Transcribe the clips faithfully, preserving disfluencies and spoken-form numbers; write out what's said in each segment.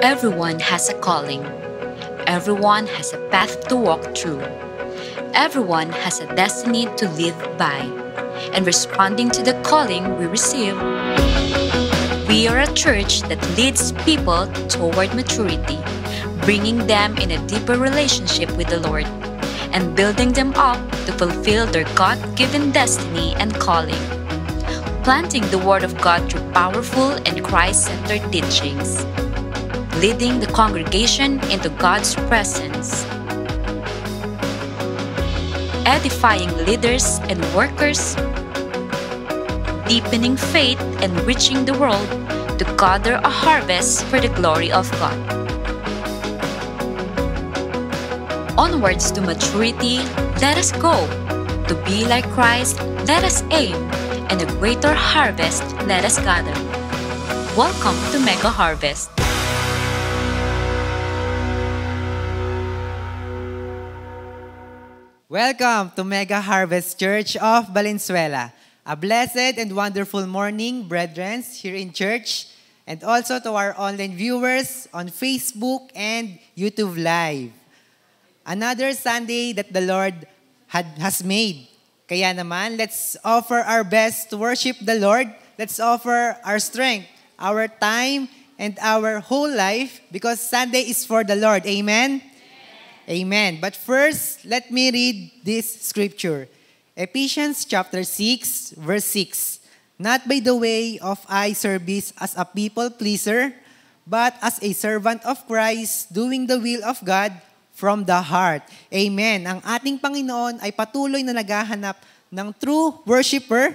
Everyone has a calling. Everyone has a path to walk through. Everyone has a destiny to live by. And responding to the calling we receive, we are a church that leads people toward maturity, bringing them in a deeper relationship with the Lord, and building them up to fulfill their God-given destiny and calling. Planting the Word of God through powerful and Christ-centered teachings. Leading the congregation into God's presence. Edifying leaders and workers. Deepening faith and reaching the world to gather a harvest for the glory of God. Onwards to maturity, let us go. To be like Christ, let us aim, and a greater harvest let us gather. Welcome to Mega Harvest. Welcome to Mega Harvest Church of Valenzuela. A blessed and wonderful morning, brethren, here in church, and also to our online viewers on Facebook and YouTube Live. Another Sunday that the Lord had, has made. Kaya naman, let's offer our best to worship the Lord. Let's offer our strength, our time, and our whole life because Sunday is for the Lord. Amen? Amen. Amen. But first, let me read this scripture. Ephesians chapter six, verse six. Not by the way of eye service as a people pleaser, but as a servant of Christ, doing the will of God, from the heart. Amen. Ang ating Panginoon ay patuloy na naghahanap ng true worshiper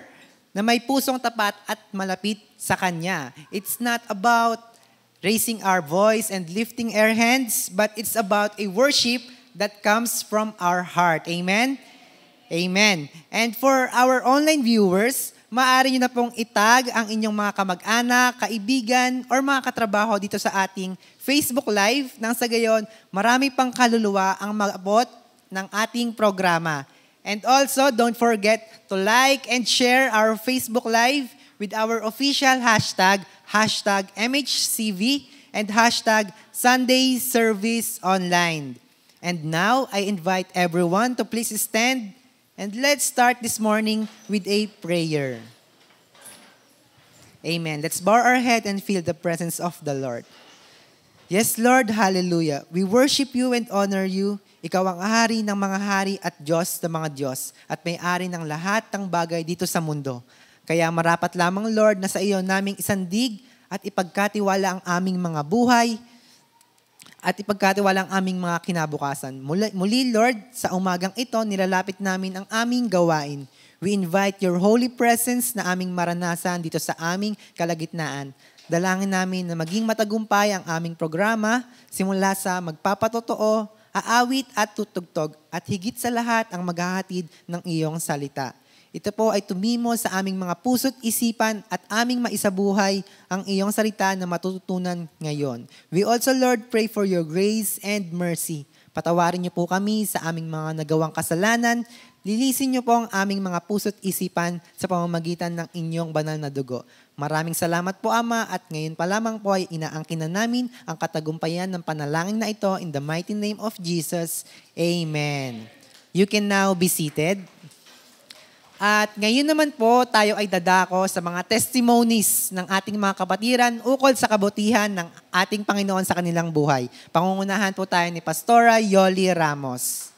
na may pusong tapat at malapit sa Kanya. It's not about raising our voice and lifting our hands, but it's about a worship that comes from our heart. Amen? Amen. And for our online viewers, maaari nyo na pong itag ang inyong mga kamag-anak, kaibigan, or mga katrabaho dito sa ating Facebook Live nang sa gayon, marami pang kaluluwa ang mag-abot ng ating programa. And also, don't forget to like and share our Facebook Live with our official hashtag, hashtag M H C V, and hashtag Sunday Service Online. And now, I invite everyone to please stand and let's start this morning with a prayer. Amen. Let's bow our head and feel the presence of the Lord. Yes, Lord, hallelujah. We worship you and honor you. Ikaw ang hari ng mga hari at Diyos ng mga Diyos at may-ari ng lahat ng bagay dito sa mundo. Kaya marapat lamang, Lord, na sa iyo naming isandig at ipagkatiwala ang aming mga buhay at ipagkatiwala ang aming mga kinabukasan. Muli, muli, Lord, sa umagang ito, nilalapit namin ang aming gawain. We invite your holy presence na aming maranasan dito sa aming kalagitnaan. Dalangin namin na maging matagumpay ang aming programa simula sa magpapatotoo, aawit at tutugtog at higit sa lahat ang maghahatid ng iyong salita. Ito po ay tumimo sa aming mga puso't isipan at aming maisabuhay ang iyong salita na matututunan ngayon. We also, Lord, pray for your grace and mercy. Patawarin niyo po kami sa aming mga nagawang kasalanan. Lilisin niyo po ang aming mga puso't isipan sa pamamagitan ng inyong banal na dugo. Maraming salamat po, Ama, at ngayon pa lamang po ay inaangkin na namin ang katagumpayan ng panalangin na ito in the mighty name of Jesus. Amen. You can now be seated. At ngayon naman po, tayo ay dadako sa mga testimonies ng ating mga kapatiran ukol sa kabutihan ng ating Panginoon sa kanilang buhay. Pangungunahan po tayo ni Pastora Yoli Ramos.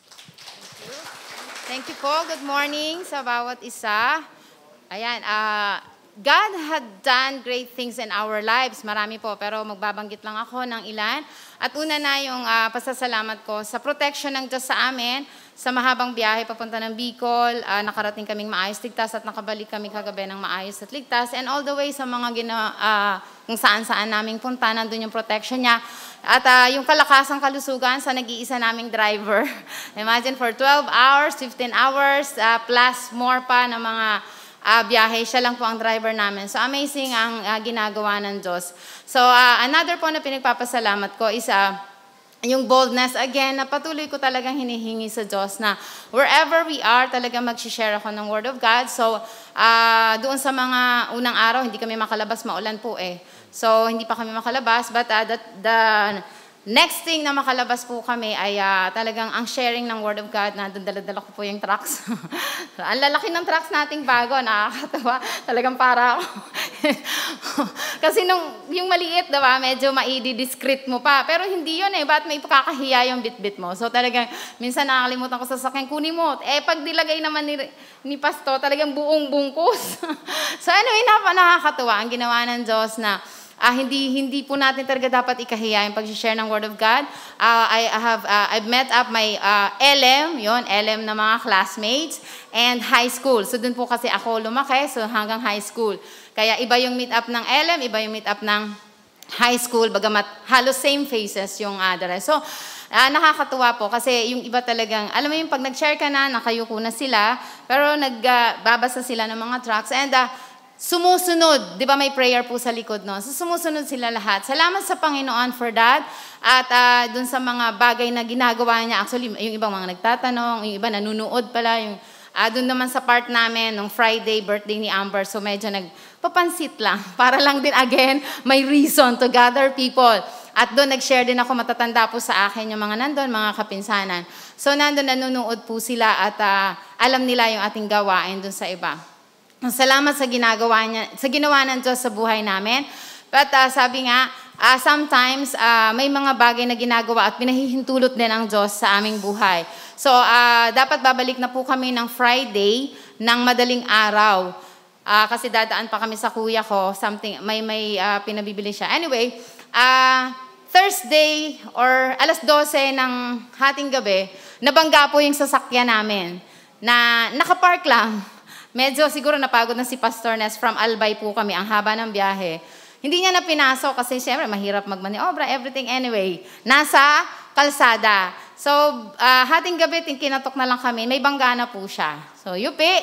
Thank you, Thank you po. Good morning sa bawat isa. Ayan, ah... Uh... God had done great things in our lives. Marami po, pero magbabanggit lang ako ng ilan. At una na yung uh, pasasalamat ko sa protection ng Diyos sa amin. Sa mahabang biyahe papunta ng Bicol, uh, nakarating kaming maayos ligtas at nakabalik kami kagabi ng maayos at ligtas. And all the way sa mga gina, uh, kung saan-saan naming punta, nandun yung protection niya. At uh, yung kalakasang kalusugan sa nag-iisa naming driver. Imagine for twelve hours, fifteen hours, uh, plus more pa ng mga Uh, biyahe. Siya lang po ang driver namin. So, amazing ang uh, ginagawa ng Diyos. So, uh, another po na pinagpapasalamat ko is uh, yung boldness. Again, na patuloy ko talagang hinihingi sa Diyos na wherever we are, talagang mag-share ako ng Word of God. So, uh, doon sa mga unang araw, hindi kami makalabas, maulan po eh. So, hindi pa kami makalabas. But uh, the, the next thing na makalabas po kami ay uh, talagang ang sharing ng Word of God. Nandun dala-dala ko po yung trucks. Ang lalaki ng trucks nating bago. Nakakatawa. Talagang para ako. Kasi nung, yung maliit, diba, medyo maidi-discreet mo pa. Pero hindi yun eh. Ba't may pakakahiya yung bit-bit mo? So talagang, minsan nakakalimutan ko sa sasakyan, kunin mo. Eh, pag dilagay naman ni, ni Pasto, talagang buong bungkus. So anyway, napa, nakakatawa ang ginawa ng Diyos na Uh, hindi hindi po natin talaga dapat ikahiya yung pag-share ng Word of God. Uh, I have uh, I've met up my uh, L M, yon L M na mga classmates and high school. So dun po kasi ako lumaki, so hanggang high school. Kaya iba yung meet up ng L M, iba yung meet up ng high school, bagamat halos same faces yung other. So Uh, nakakatuwa po kasi yung iba talagang, alam mo yung pag nag-share ka na, nakayuko na sila, pero nagbabasa uh, sila ng mga tracts and uh, sumusunod, di ba may prayer po sa likod, no? So, sumusunod sila lahat. Salamat sa Panginoon for that. At uh, dun sa mga bagay na ginagawa niya, actually, yung ibang mga nagtatanong, yung iba nanunood pala, yung, uh, dun naman sa part namin, nung Friday, birthday ni Amber, so medyo nagpapansit lang. Para lang din, again, may reason to gather people. At dun, nag-share din ako, matatanda po sa akin yung mga nandun, mga kapinsanan. So, nandun, nanunood po sila at uh, alam nila yung ating gawain dun sa iba. Salamat sa ginagawa niya, sa ginawa ng Diyos sa buhay namin. But uh, sabi nga, uh, sometimes uh, may mga bagay na ginagawa at pinahihintulot din ang Diyos sa aming buhay. So uh, dapat babalik na po kami ng Friday ng madaling araw. Uh, kasi dadaan pa kami sa kuya ko, something, may, may uh, pinabibili siya. Anyway, uh, Thursday or alas dose ng hating gabi, nabangga po yung sasakyan namin na nakapark lang. Medyo siguro napagod na si Pastor Ness, from Albay po kami, ang haba ng biyahe. Hindi niya na pinasok kasi syempre mahirap magmaniobra, everything anyway. Nasa kalsada. So, uh, hating gabi, kinatok na lang kami, may bangga na po siya. So, yupi.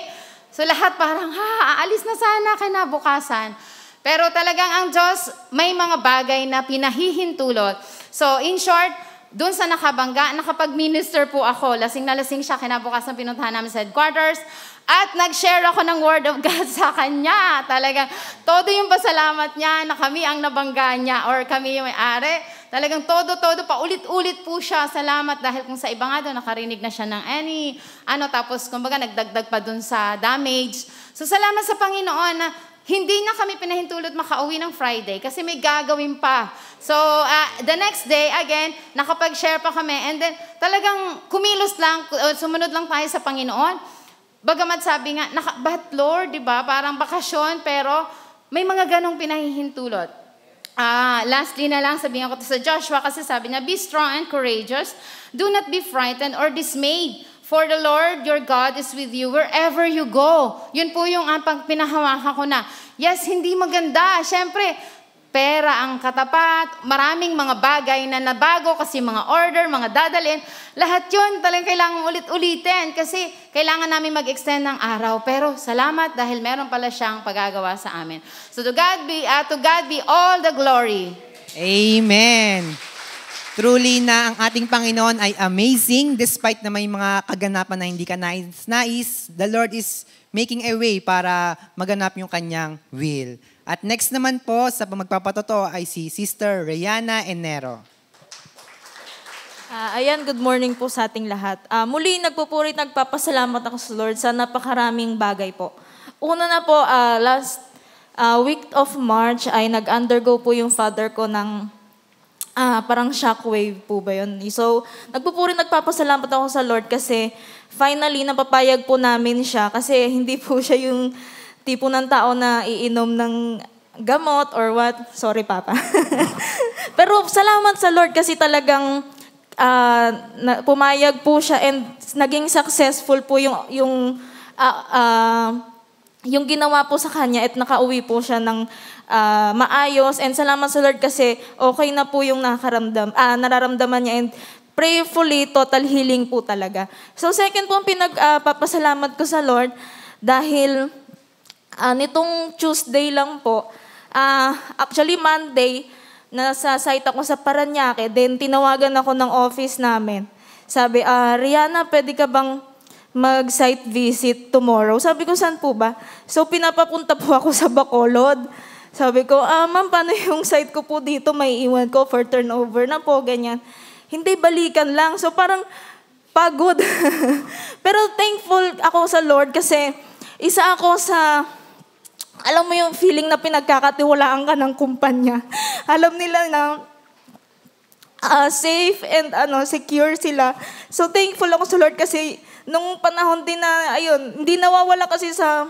So, lahat parang, ha, aalis na sana kinabukasan. Pero talagang ang Diyos, may mga bagay na pinahihintulot. So, in short, doon sa nakabangga, nakapag-minister po ako. Lasing na lasing siya, kinabukasan pinuntahan namin sa headquarters. At nag-share ako ng Word of God sa kanya. Talagang, todo yung pasalamat niya na kami ang nabangga niya or kami yung may-ari. Talagang todo-todo pa, ulit-ulit po siya. Salamat dahil kung sa iba nga doon, nakarinig na siya ng any, ano, tapos kumbaga nagdagdag pa doon sa damage. So, salamat sa Panginoon na hindi na kami pinahintulot makauwi ng Friday kasi may gagawin pa. So, uh, the next day, again, nakapag-share pa kami. And then, talagang kumilos lang, sumunod lang tayo sa Panginoon. Bagamat sabi nga, naka, but Lord, di ba? Parang bakasyon, pero may mga ganong pinahihintulot. Uh, lastly na lang, sabihin ko to sa Joshua, kasi sabi niya, be strong and courageous. Do not be frightened or dismayed, for the Lord your God is with you wherever you go. Yun po yung uh, pinahawakan ko na, yes, hindi maganda. Siyempre, pera ang katapat, maraming mga bagay na nabago kasi mga order, mga dadalhin. Lahat yun talagang kailangan ulit-ulitin kasi kailangan namin mag-extend ng araw. Pero salamat dahil meron pala siyang paggagawa sa amin. So to God be, uh, to God be all the glory. Amen. Truly na ang ating Panginoon ay amazing despite na may mga kaganapan na hindi ka nais-nais. The Lord is making a way para maganap yung kanyang will. At next naman po sa magpapatotoo ay si Sister Reyana Enero. Uh, ayan, good morning po sa ating lahat. Uh, muli, nagpupuri at nagpapasalamat ako sa Lord sa napakaraming bagay po. Una na po, uh, last uh, week of March ay nag-undergo po yung father ko ng uh, parang shockwave po ba yun. So, nagpupuri at nagpapasalamat ako sa Lord kasi finally, napapayag po namin siya kasi hindi po siya yung tipo ng tao na iinom ng gamot or what. Sorry, Papa. Pero salamat sa Lord kasi talagang Uh, na, pumayag po siya and naging successful po yung yung uh, uh, yung ginawa po sa kanya at nakauwi po siya ng uh, maayos and salamat sa Lord kasi okay na po yung nakaramdam uh, nararamdaman niya and prayerfully total healing po talaga. So second po ang pinagpapasalamat uh, ko sa Lord dahil uh, nitong Tuesday lang po uh, actually Monday nasa site ako sa Paranaque, then tinawagan ako ng office namin. Sabi, ah, Rihanna, pwede ka bang mag-site visit tomorrow? Sabi ko, saan po ba? So, pinapapunta po ako sa Bacolod. Sabi ko, ah, ma'am, paano yung site ko po dito? May iwan ko for turnover na po, ganyan. Hindi, balikan lang. So parang pagod. Pero thankful ako sa Lord kasi isa ako sa, alam mo yung feeling na pinagkakatiwalaan ka ng kumpanya. Alam nila na uh, safe and ano secure sila. So thankful ako sa Lord kasi nung panahon din na, ayun, hindi nawawala kasi sa...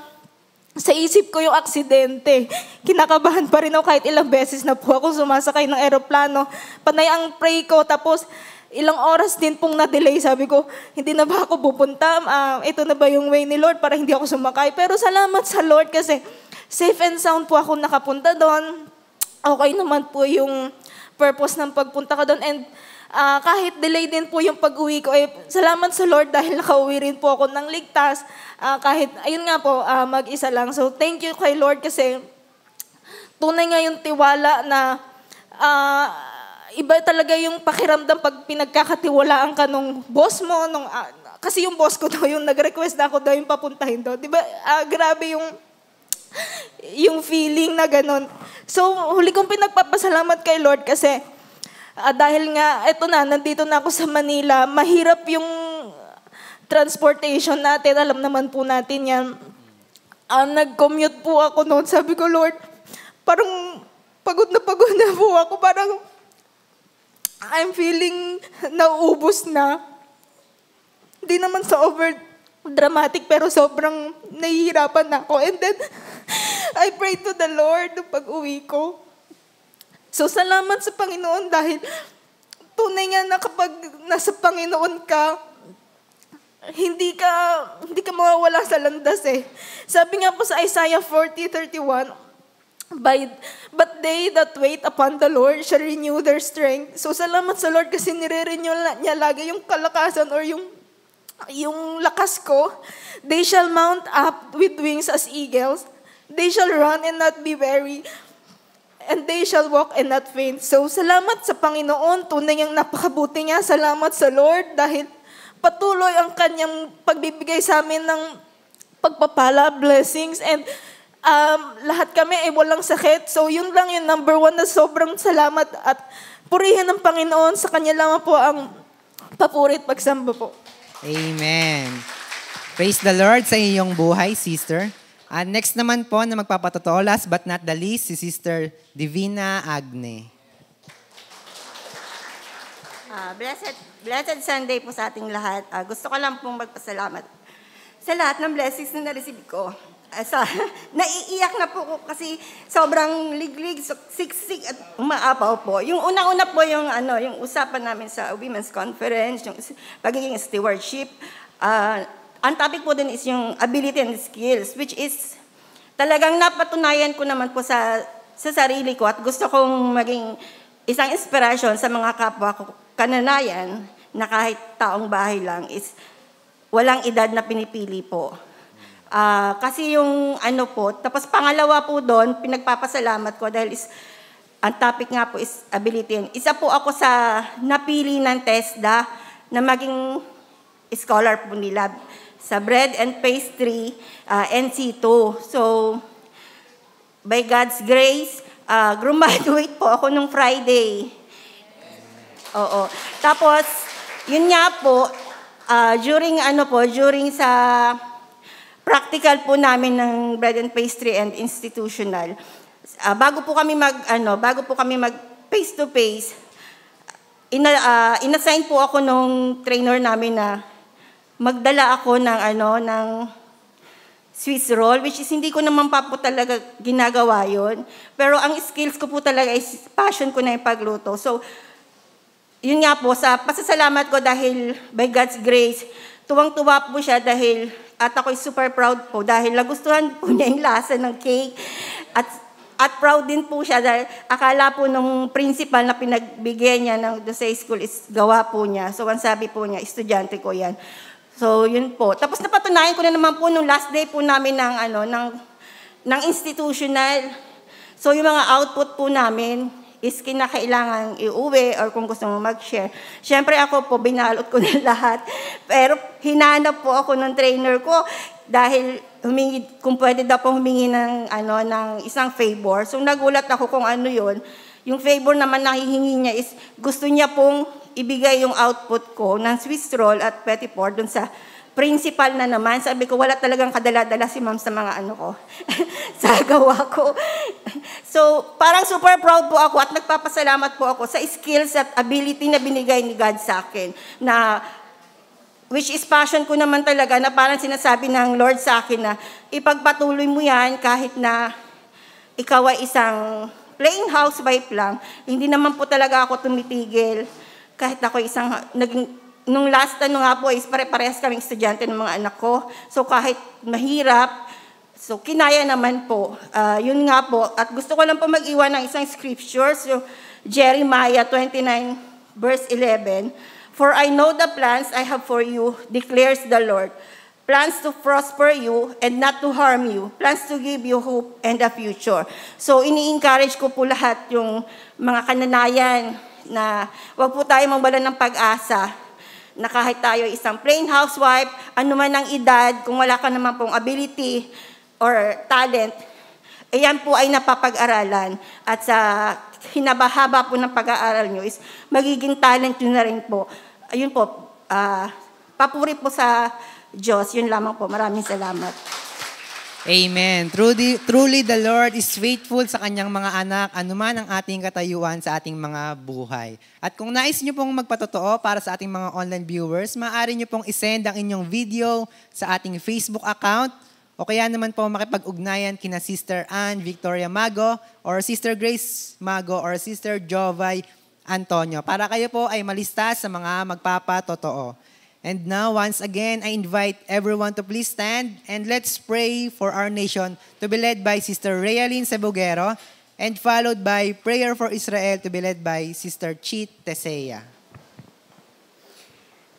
Sa isip ko yung aksidente, kinakabahan pa rin ako kahit ilang beses na po ako sumasakay ng aeroplano. Panay ang pray ko, tapos ilang oras din pong na-delay. Sabi ko, hindi na ba ako pupunta? Uh, ito na ba yung way ni Lord para hindi ako sumakay? Pero salamat sa Lord kasi safe and sound po ako nakapunta doon. Okay naman po yung purpose ng pagpunta ko doon. And uh, kahit delay din po yung pag-uwi ko, eh, salamat sa Lord dahil nakauwi rin po ako ng ligtas. Uh, kahit, ayun nga po, uh, mag-isa lang. So, thank you kay Lord kasi tunay nga yung tiwala na uh, iba talaga yung pakiramdam pag pinagkakatiwalaan ka nung boss mo. Nung, uh, kasi yung boss ko daw, yung nag-request na ako daw yung papuntahin daw. Diba, uh, grabe yung, yung feeling na ganun. So, huli kong pinagpapasalamat kay Lord kasi uh, dahil nga, eto na, nandito na ako sa Manila. Mahirap yung transportation natin, alam naman po natin yan. Uh, nag-commute po ako noon. Sabi ko, Lord, parang pagod na pagod na po ako. Parang I'm feeling nauubos na. Hindi naman sa over-dramatic, pero sobrang nahihirapan na ako. And then, I pray to the Lord nung pag-uwi ko. So, salamat sa Panginoon dahil tunay nga na kapag nasa Panginoon ka, hindi ka, hindi ka mawawala sa landas eh. Sabi nga po sa Isaiah forty thirty-one, By, But they that wait upon the Lord shall renew their strength. So salamat sa Lord kasi nire-renew niya lagi yung kalakasan or yung, yung lakas ko. They shall mount up with wings as eagles. They shall run and not be weary. And they shall walk and not faint. So salamat sa Panginoon. Tunay niyang napakabuti niya. Salamat sa Lord dahil patuloy ang kanyang pagbibigay sa amin ng pagpapala, blessings, and um, lahat kami ay walang sakit. So yun lang yung number one na sobrang salamat at purihin ng Panginoon. Sa kanya lamang po ang papuri at pagsamba po. Amen. Praise the Lord sa iyong buhay, sister. Uh, next naman po na magpapatotoo, last but not the least, si Sister Divina Agne. Uh, blessed. Blessed Sunday po sa ating lahat. Uh, gusto ko lang pong magpasalamat sa lahat ng blessings na na-receive ko. Uh, sa, naiiyak na po ko kasi sobrang liglig, siksik at umaapaw po. Yung una-una po yung, ano, yung usapan namin sa Women's Conference, yung pagiging stewardship. Uh, ang topic po din is yung ability and skills, which is talagang napatunayan ko naman po sa, sa sarili ko at gusto kong maging isang inspirasyon sa mga kapwa ko kananayan na kahit taong bahay lang is walang edad na pinipili po. Uh, kasi yung ano po, tapos pangalawa po doon, pinagpapasalamat ko dahil is, ang topic nga po is ability. Isa po ako sa napili ng TESDA na maging scholar po nila sa bread and pastry, uh, N C two. So, by God's grace, uh, graduate po ako nung Friday. Oo. Tapos, yun nga po, uh, during ano po, during sa practical po namin ng bread and pastry and institutional, uh, bago po kami mag, ano, bago po kami mag face to face, ina, uh, inassign po ako nung trainer namin na magdala ako ng ano, ng Swiss roll, which is hindi ko naman pa po talaga ginagawa yun. Pero ang skills ko po talaga is passion ko na yung pagluto. So, yun nga po, sa pasasalamat ko dahil by God's grace, tuwang-tuwa po siya dahil, at ako'y super proud po dahil nagustuhan po niya yung lasa ng cake. At, at proud din po siya dahil akala po nung principal na pinagbigyan niya ng Dosay School is gawa po niya. So, ang sabi po niya, estudyante ko yan. So, yun po. Tapos napatunayan ko na naman po nung last day po namin ng, ano, ng, ng institutional. So, yung mga output po namin is kinakailangan iuwi or kung gusto mo mag-share. Siyempre ako po, binalot ko na lahat. Pero hinanap po ako ng trainer ko. dahil humingi, kung pwede daw po humingi ng, ano, ng isang favor. So nagulat ako kung ano yun. Yung favor naman nahihingi niya is gusto niya pong ibigay yung output ko ng Swiss roll at petit four dun sa principal na naman. Sabi ko, wala talagang kadala-dala si ma'am sa mga ano ko, sa gawa ko. So parang super proud po ako at nagpapasalamat po ako sa skills at ability na binigay ni God sa akin na which is passion ko naman talaga na parang sinasabi ng Lord sa akin na ipagpatuloy mo yan kahit na ikaw ay isang plain housewife lang. Hindi naman po talaga ako tumitigil kahit ako isang, naging, nung last ano nga po is pare-parehas kaming estudyante ng mga anak ko. So kahit mahirap, so kinaya naman po. Uh, yun nga po. At gusto ko lang po mag-iwan ng isang scripture. So Jeremiah twenty-nine verse eleven. For I know the plans I have for you, declares the Lord. Plans to prosper you and not to harm you. Plans to give you hope and a future. So, ini-encourage ko po lahat yung mga kananayan na wag po tayo mawalan ng pag-asa na kahit tayo isang plain housewife, anuman ang edad, kung wala ka naman pong ability or talent, ayan po ay napapag-aralan. At sa hinabahaba po ng pag-aaral nyo is magiging talent nyo na rin po. Ayun po, uh, papuri po sa Diyos. Yun lamang po. Maraming salamat. Amen. Truly, truly the Lord is faithful sa kanyang mga anak, anuman ang ating katayuan sa ating mga buhay. At kung nais nyo pong magpatotoo para sa ating mga online viewers, maaari nyo pong isend ang inyong video sa ating Facebook account, o kaya naman po makipag-ugnayan kina Sister Anne Victoria Mago or Sister Grace Mago or Sister Jovai Antonio para kayo po ay malista sa mga magpapatotoo. And now, once again, I invite everyone to please stand and let's pray for our nation to be led by Sister Realine Sebugero and followed by Prayer for Israel to be led by Sister Chit Tesea.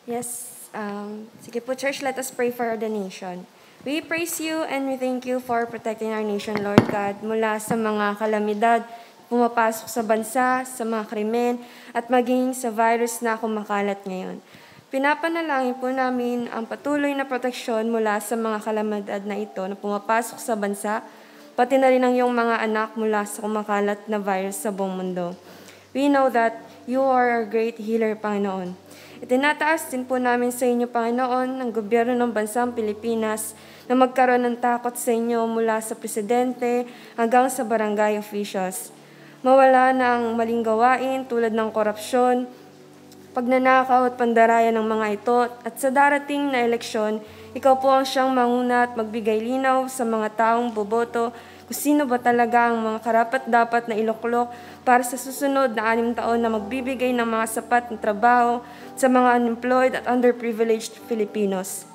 Yes. Um, sige po, Church, let us pray for the nation. We praise you and we thank you for protecting our nation, Lord God, mula sa mga kalamidad, pumapasok sa bansa, sa mga krimen, at maging sa virus na kumakalat ngayon. Pinapanalangin po namin ang patuloy na proteksyon mula sa mga kalamidad na ito na pumapasok sa bansa, pati na rin ang iyong mga anak mula sa kumakalat na virus sa buong mundo. We know that you are our great healer, Panginoon. Itinataas din po namin sa inyo, Panginoon, ang gobyerno ng bansang Pilipinas, na magkaroon ng takot sa inyo mula sa presidente hanggang sa barangay officials. Mawala na ang maling gawain tulad ng korupsyon, pagnanakaw at pandaraya ng mga ito, at sa darating na eleksyon, ikaw po ang siyang manguna at magbigay linaw sa mga taong boboto kung sino ba talaga ang mga karapat-dapat na iluklok para sa susunod na anim taon na magbibigay ng mga sapat na trabaho sa mga unemployed at underprivileged Filipinos.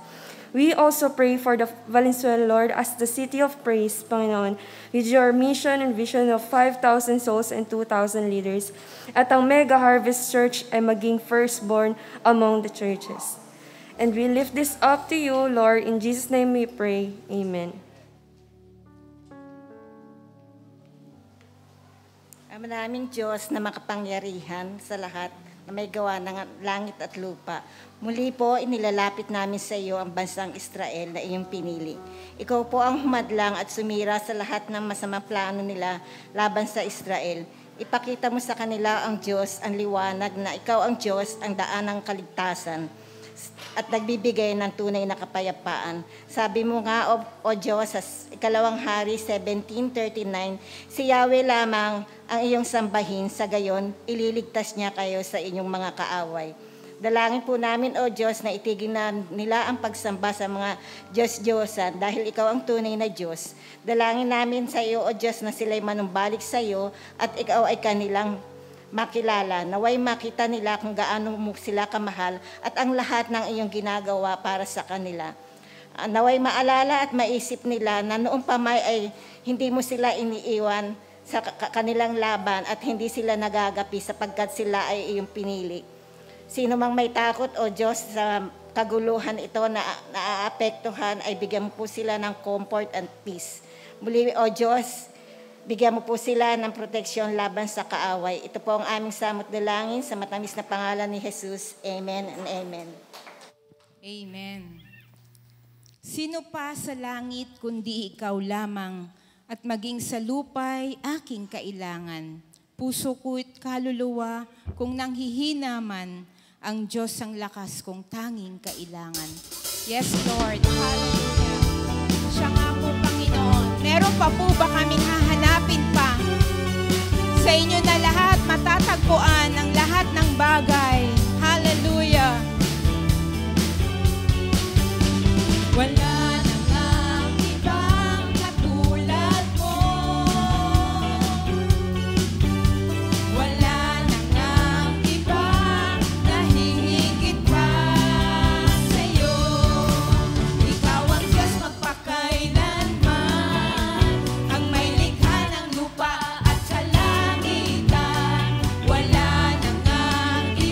We also pray for the Valenzuela, Lord, as the city of praise, Panginoon, with your mission and vision of five thousand souls and two thousand leaders, at ang Mega Harvest Church ay maging firstborn among the churches. And we lift this up to you, Lord. In Jesus' name we pray. Amen. Ang maraming Diyos na makapangyarihan sa lahat na may gawa ng langit at lupa. Muli po, inilalapit namin sa iyo ang bansang Israel na iyong pinili. Ikaw po ang humadlang at sumira sa lahat ng masamang plano nila laban sa Israel. Ipakita mo sa kanila ang Diyos, ang liwanag na ikaw ang Diyos, ang daan ng kaligtasan at nagbibigay ng tunay na kapayapaan. Sabi mo nga, O, o Diyos, sa ikalawang hari, seventeen thirty-nine, si Yahweh lamang ang iyong sambahin, sa gayon, ililigtas niya kayo sa inyong mga kaaway. Dalangin po namin, O Diyos, na itigil na nila ang pagsamba sa mga Diyos-Diyosan dahil ikaw ang tunay na Diyos. Dalangin namin sa iyo, O Diyos, na sila'y manumbalik sa iyo at ikaw ay kanilang makilala. Naway makita nila kung gaano mo sila kamahal at ang lahat ng iyong ginagawa para sa kanila. Naway maalala at maisip nila na noong pamay ay hindi mo sila iniiwan sa kanilang laban at hindi sila nagagapi sapagkat sila ay iyong pinili. Sino mang may takot, O Diyos, sa kaguluhan ito na naaapektuhan, ay bigyan mo po sila ng comfort and peace. Muli, O Diyos, bigyan mo po sila ng proteksyon laban sa kaaway. Ito po ang aming samot na langin sa matamis na pangalan ni Jesus. Amen and amen. Amen. Sino pa sa langit kundi ikaw lamang, at maging sa lupa'y aking kailangan. Puso ko't kaluluwa kung nanghihina man, ang Diyos ang lakas kong tanging kailangan. Yes, Lord. Hallelujah. Siya nga po, Panginoon. Meron pa po ba kaming hahanapin pa? Sa inyo na lahat, matatagpuan ang lahat ng bagay. Hallelujah. Wala nang ang ibang katulad mo. Wala nang ang ibang nahihigit pa sa'yo. Ikaw ang Diyos magpakailanman, ang may likha ng lupa at sa langitan. Wala nang ang ibang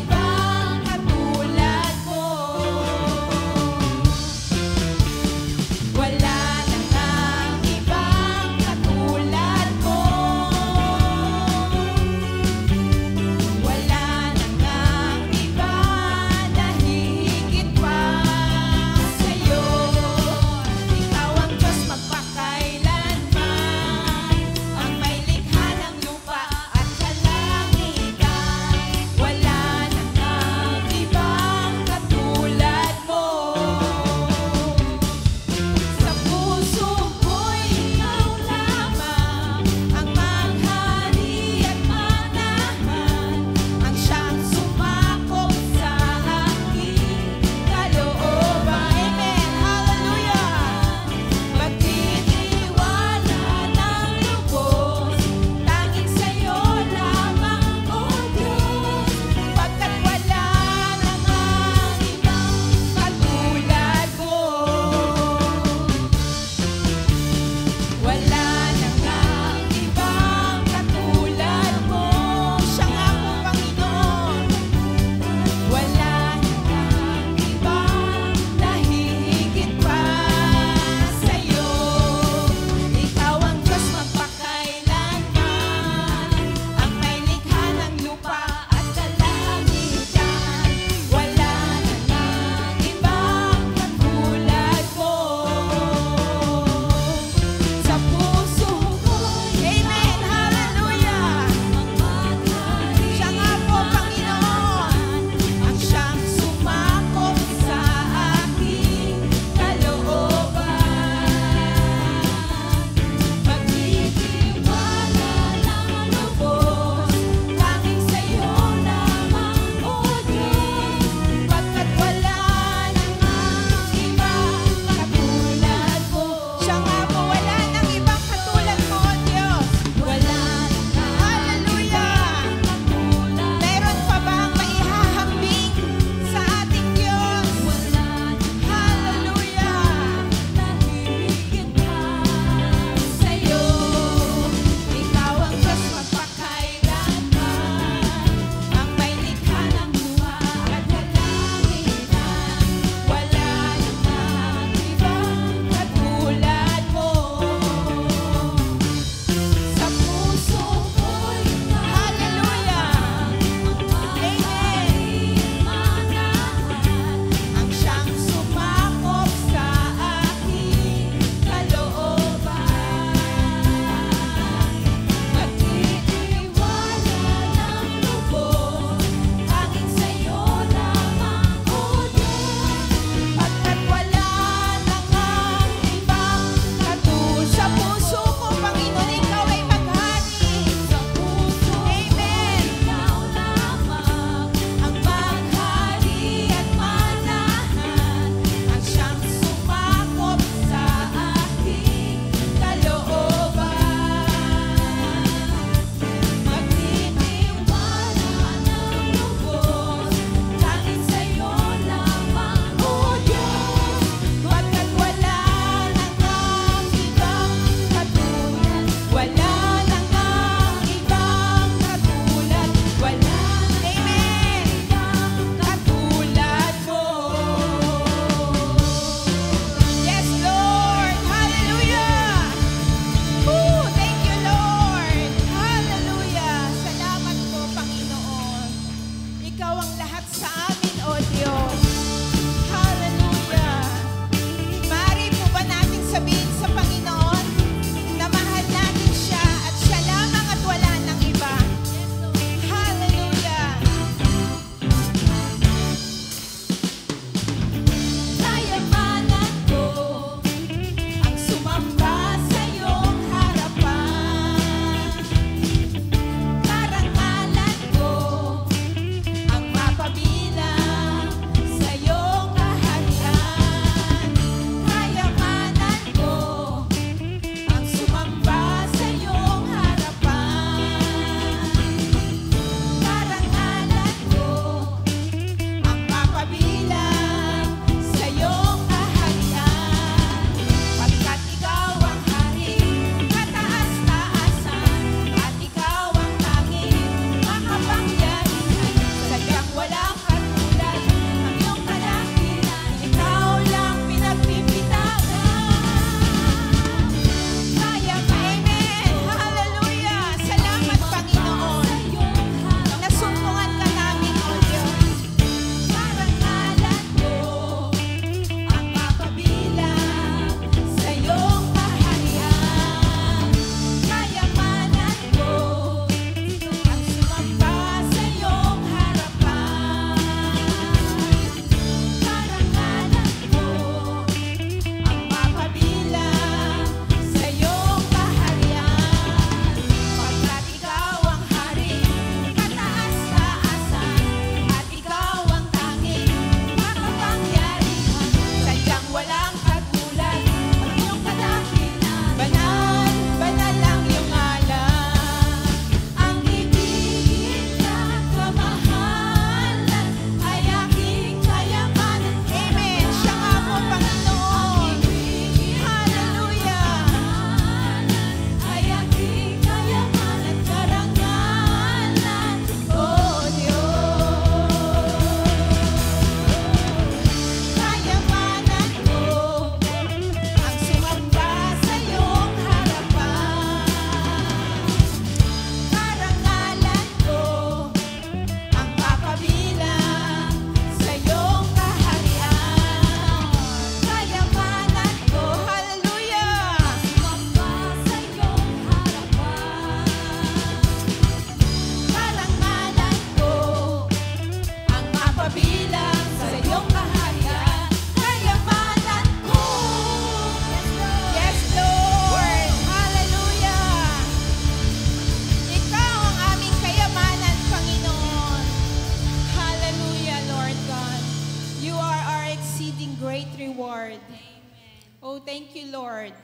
So, thank you, Lord.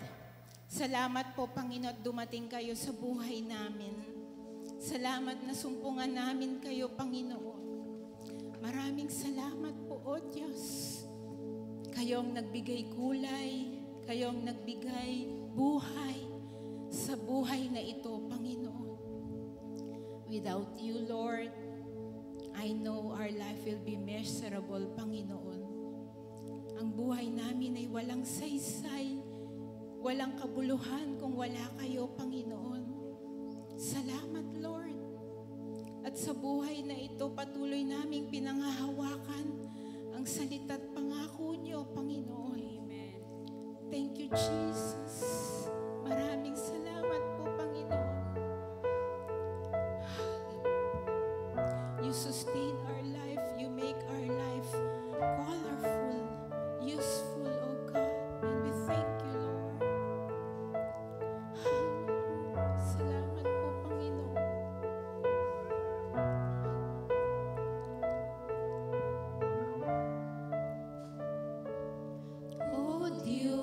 Salamat po, Panginoon, dumating kayo sa buhay namin. Salamat na sumpungan namin kayo, Panginoon. Maraming salamat po, O Diyos. Kayong nagbigay kulay, kayong nagbigay buhay sa buhay na ito, Panginoon. Without you, Lord, I know our life will be miserable, Panginoon. Ang buhay namin ay walang saysay, walang kabuluhan kung wala kayo, Panginoon. Salamat, Lord. At sa buhay na ito, patuloy naming pinangahawakan ang salita't pangako niyo, Panginoon. Amen. Thank you, Jesus. Maraming salamat po, Panginoon. You sustain our life. You make our life colorful, useful. Thank you.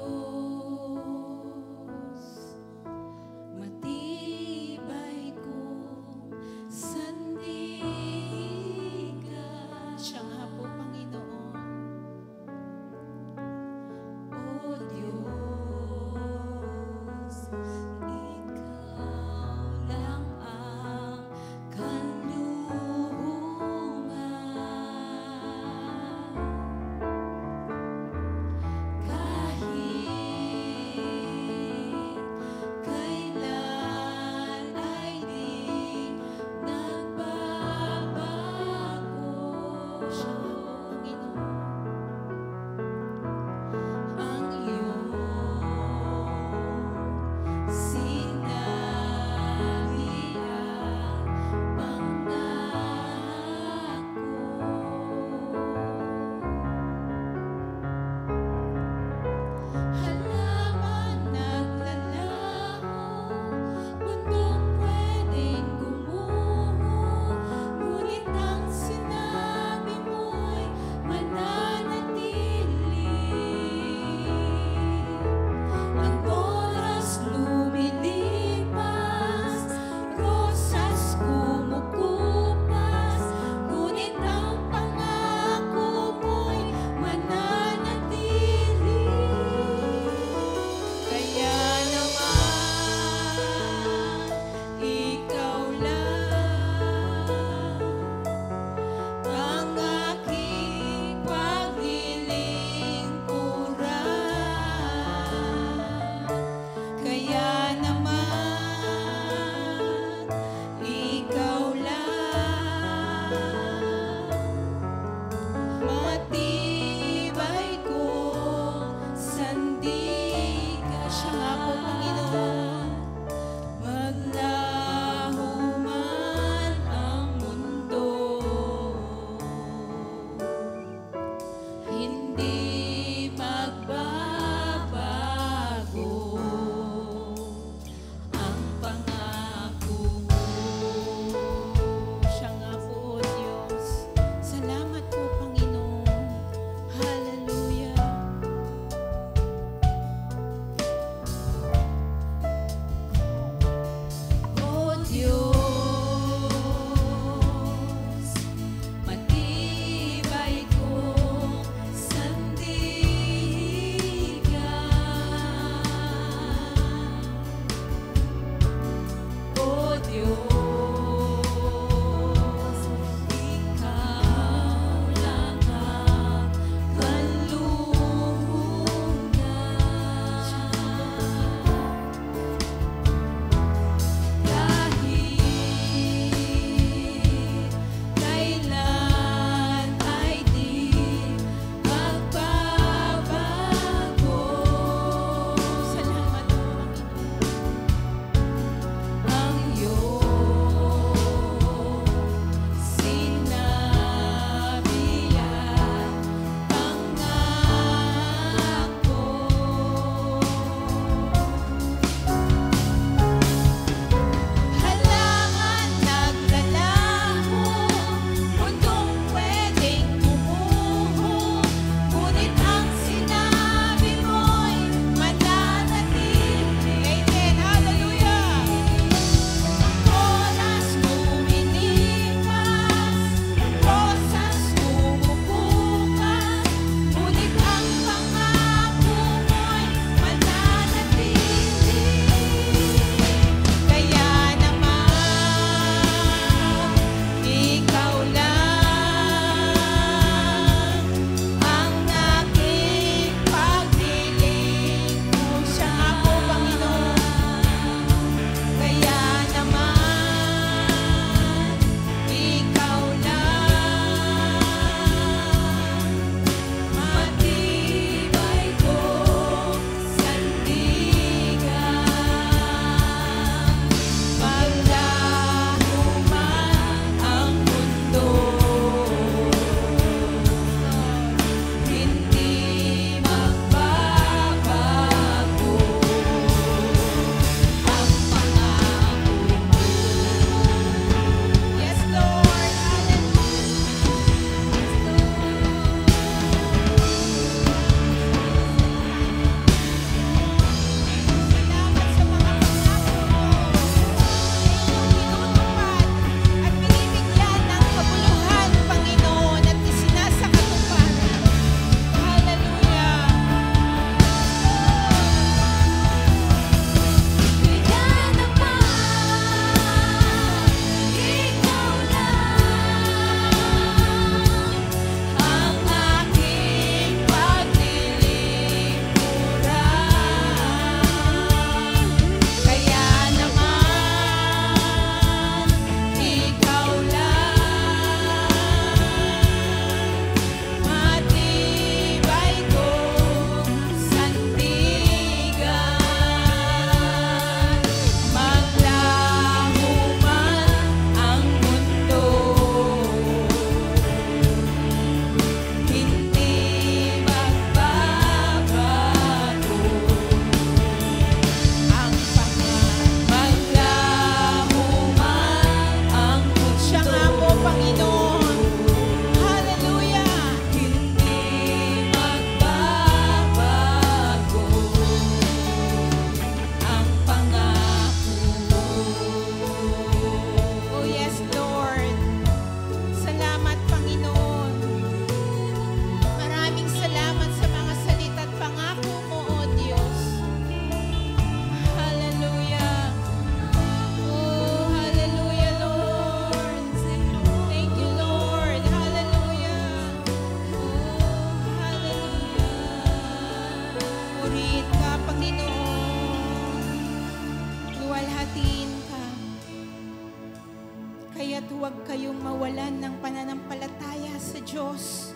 ng pananampalataya sa Diyos,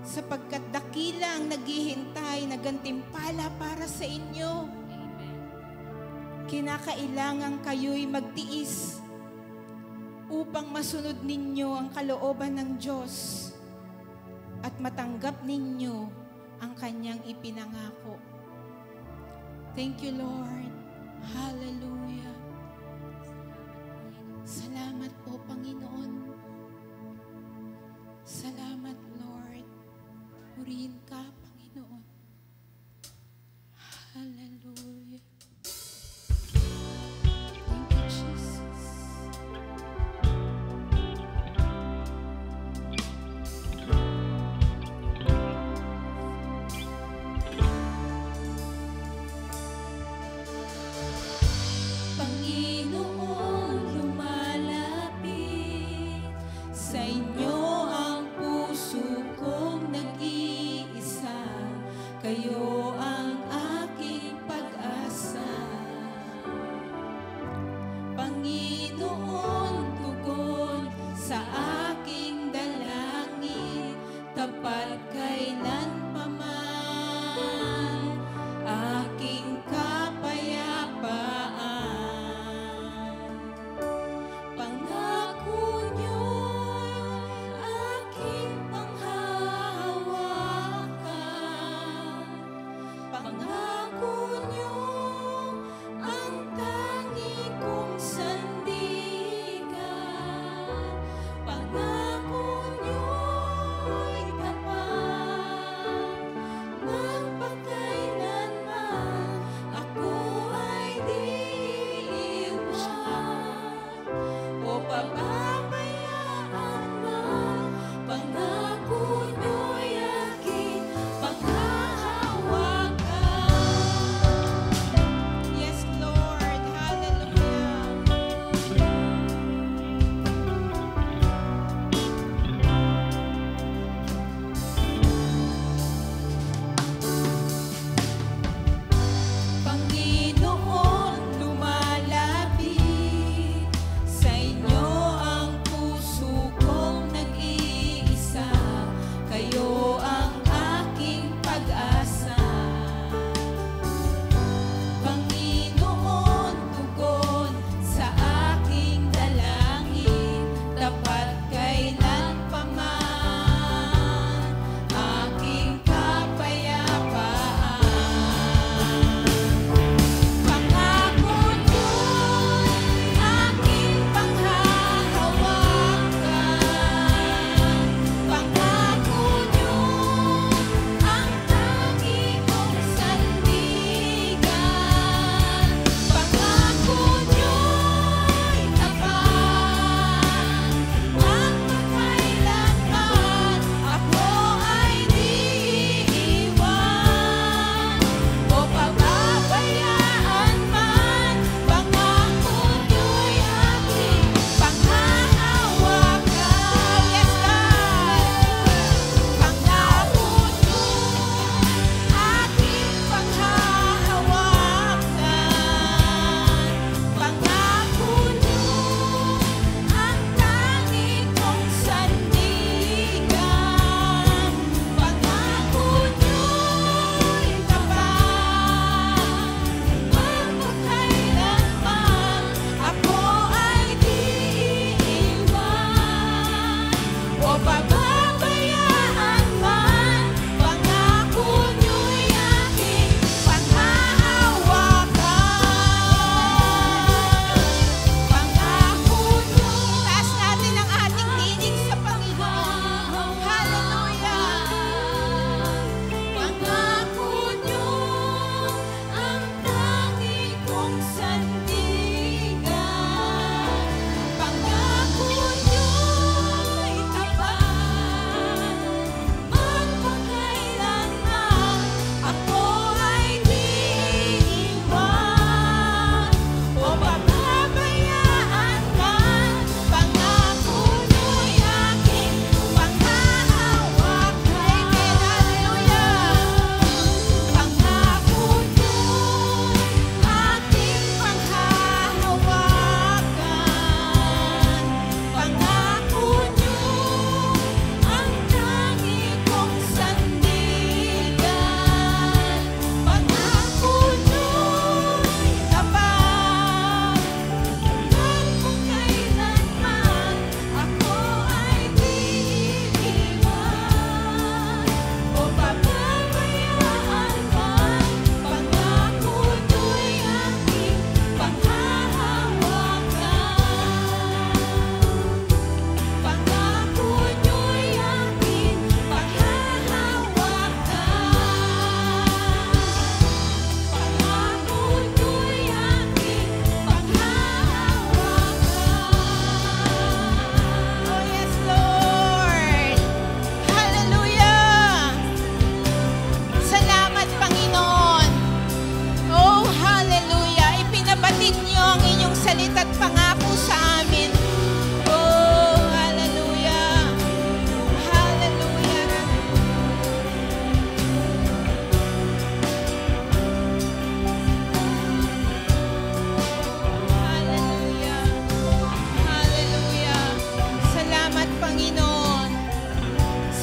sapagkat dakila ang naghihintay na gantimpala para sa inyo. Amen. Kinakailangan kayo'y magtiis upang masunod ninyo ang kalooban ng Diyos at matanggap ninyo ang Kanyang ipinangako. Thank you, Lord. Hallelujah. Salamat po, Panginoon. Salamat, Lord. Purihin ka, Panginoon. Hallelujah. Thank you, Jesus. Kapayapaan, pangako niyo'y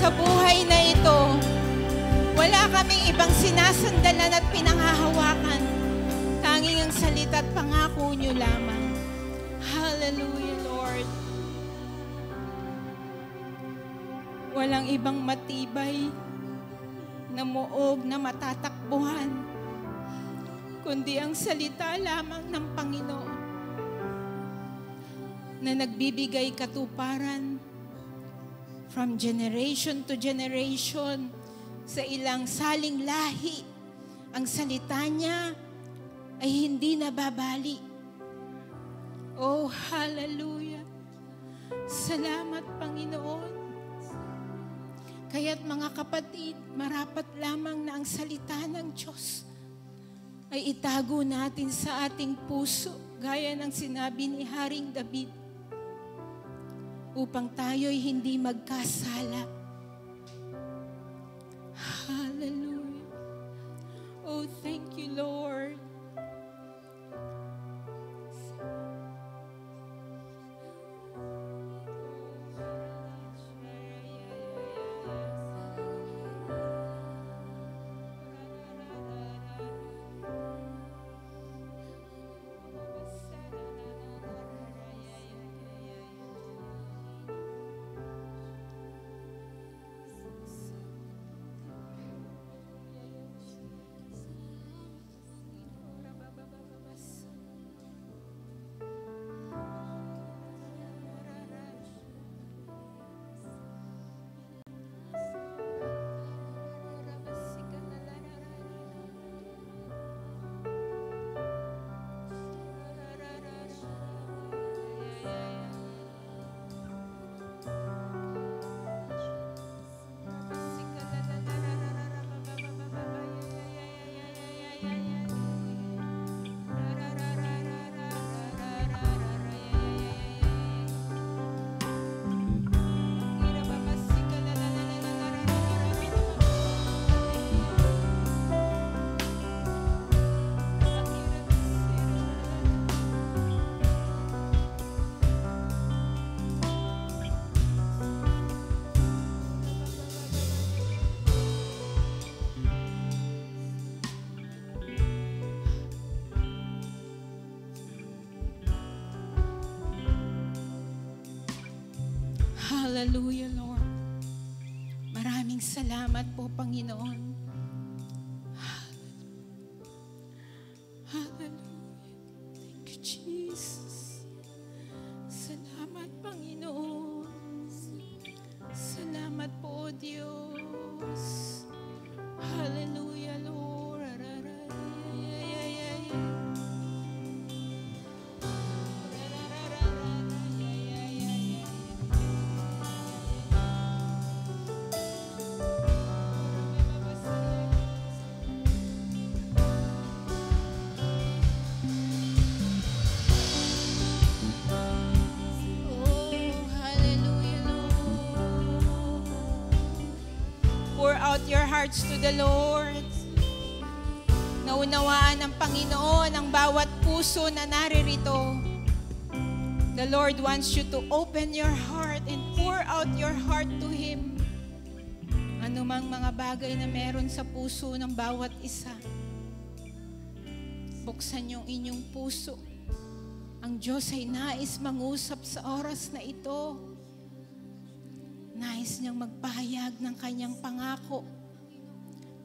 sa buhay na ito, wala kaming ibang sinasandalan at pinanghahawakan. Tanging ang salita at pangako niyo lamang. Hallelujah, Lord. Walang ibang matibay na muog na matatakbuhan, kundi ang salita lamang ng Panginoon na nagbibigay katuparan from generation to generation sa ilang saling lahi. Ang salita niya ay hindi nababali. Oh, hallelujah! Salamat, Panginoon. Kaya't mga kapatid, marapat lamang na ang salita ng Diyos ay itago natin sa ating puso gaya ng sinabi ni Haring David upang tayo'y hindi magkasala. Hallelujah. Oh, thank you, Lord. Hallelujah, Lord. Maraming salamat po, Panginoon. Hallelujah. Thank you, Jesus. Salamat, Panginoon. Salamat po, Diyos. Hallelujah, Lord. Your hearts to the Lord. Naunawaan ng Panginoon ang bawat puso na naririto. The Lord wants you to open your heart and pour out your heart to Him. Anumang mga bagay na meron sa puso ng bawat isa, buksan yung inyong puso. Ang Diyos ay nais mangusap sa oras na ito. Nais niyang magpahayag ng kanyang pangako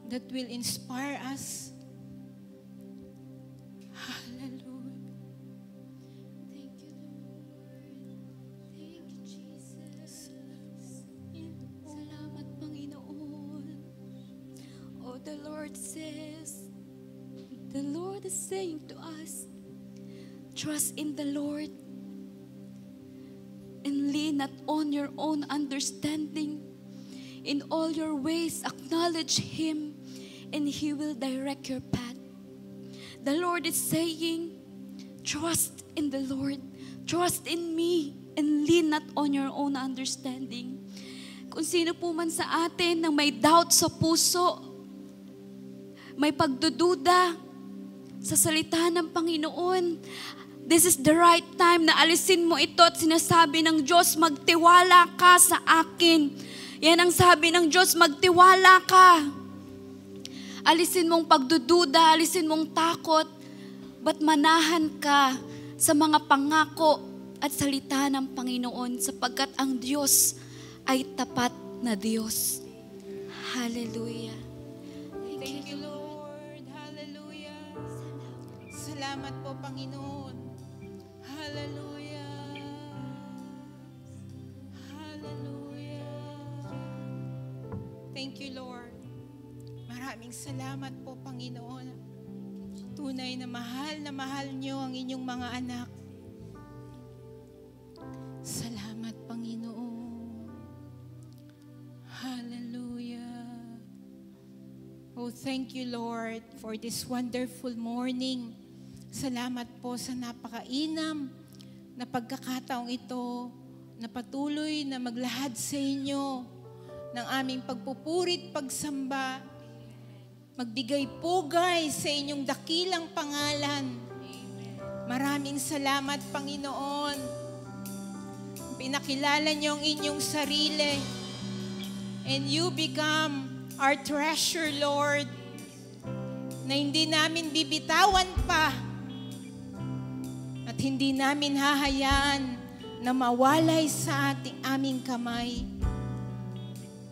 that will inspire us. Hallelujah. Thank you, Lord. Thank you, Jesus. Salamat, Panginoon. Oh, the Lord says, the Lord is saying to us, trust in the Lord and lean not on your own understanding. In all your ways, acknowledge Him, and He will direct your path. The Lord is saying, trust in the Lord. Trust in me, and lean not on your own understanding. Kung sino po man sa atin na may doubt sa puso, may pagdududa sa salita ng Panginoon, this is the right time na alisin mo ito at sinasabi ng Diyos, magtiwala ka sa akin. Yan ang sabi ng Diyos, magtiwala ka. Alisin mong pagdududa, alisin mong takot, ba't manahan ka sa mga pangako at salita ng Panginoon sapagkat ang Diyos ay tapat na Diyos. Hallelujah. Thank, Thank you, Lord. Hallelujah. Salamat po, Panginoon. Hallelujah. Hallelujah. Thank you, Lord. Maraming salamat po, Panginoon. Tunay na mahal na mahal niyo ang inyong mga anak. Salamat, Panginoon. Hallelujah. Oh, thank you, Lord, for this wonderful morning. Salamat po sa napakainam na pagkakataong ito na patuloy na maglahad sa inyo ng aming pagpupuri't pagsamba. Magbigay pugay sa inyong dakilang pangalan. Maraming salamat, Panginoon. Pinakilala niyo ang inyong sarili. And you become our treasure, Lord, na hindi namin bibitawan pa at hindi namin hahayaan na mawalay sa ating aming kamay.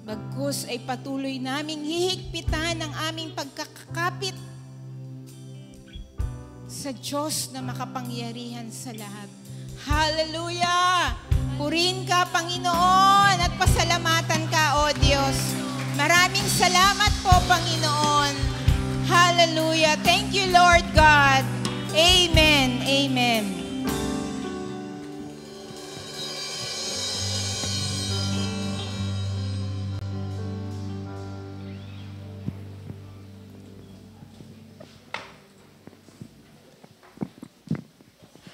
Bagkus ay patuloy naming hihigpitan ang aming pagkakapit sa Diyos na makapangyarihan sa lahat. Hallelujah! Purihin ka, Panginoon, at pasalamatan ka, O Diyos. Maraming salamat po, Panginoon. Hallelujah. Thank you, Lord God. Amen. Amen.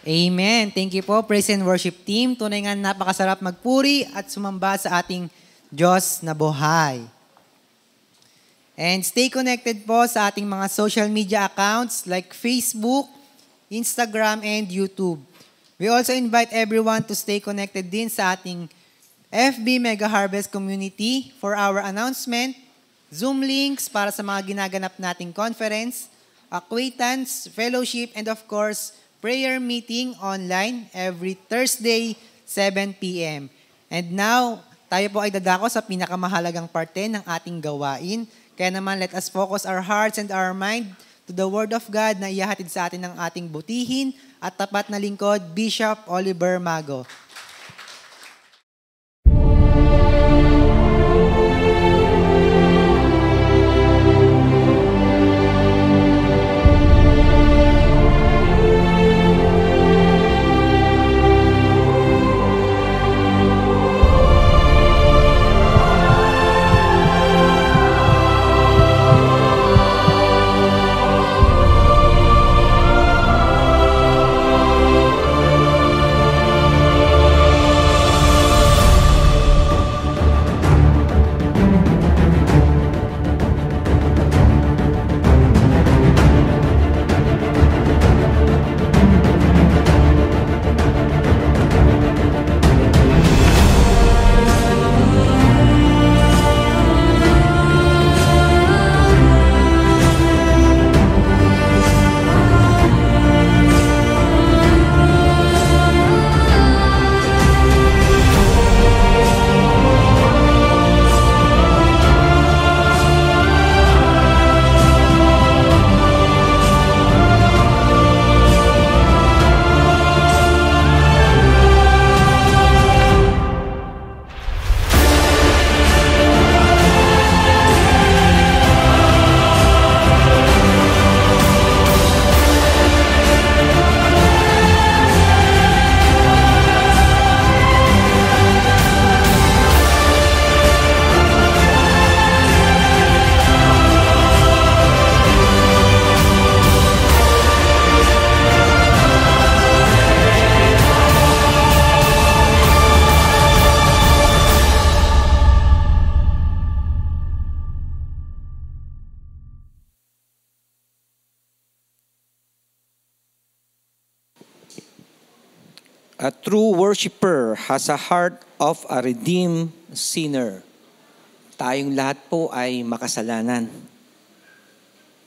Amen. Thank you po, praise and worship team. Tunay nga napakasarap magpuri at sumamba sa ating Diyos na buhay. And stay connected po sa ating mga social media accounts like Facebook, Instagram, and YouTube. We also invite everyone to stay connected din sa ating F B Mega Harvest Community for our announcement, Zoom links para sa mga ginaganap nating conference, acquaintance, fellowship, and of course, prayer meeting online every Thursday, seven p m And now, tayo po ay dadako sa pinakamahalagang parte ng ating gawain. Kaya naman, let us focus our hearts and our mind to the Word of God na ihahatid sa atin ng ating butihin at tapat na lingkod, Bishop Oliver Mago. A true worshiper has a heart of a redeemed sinner tayong lahat po ay makasalanan.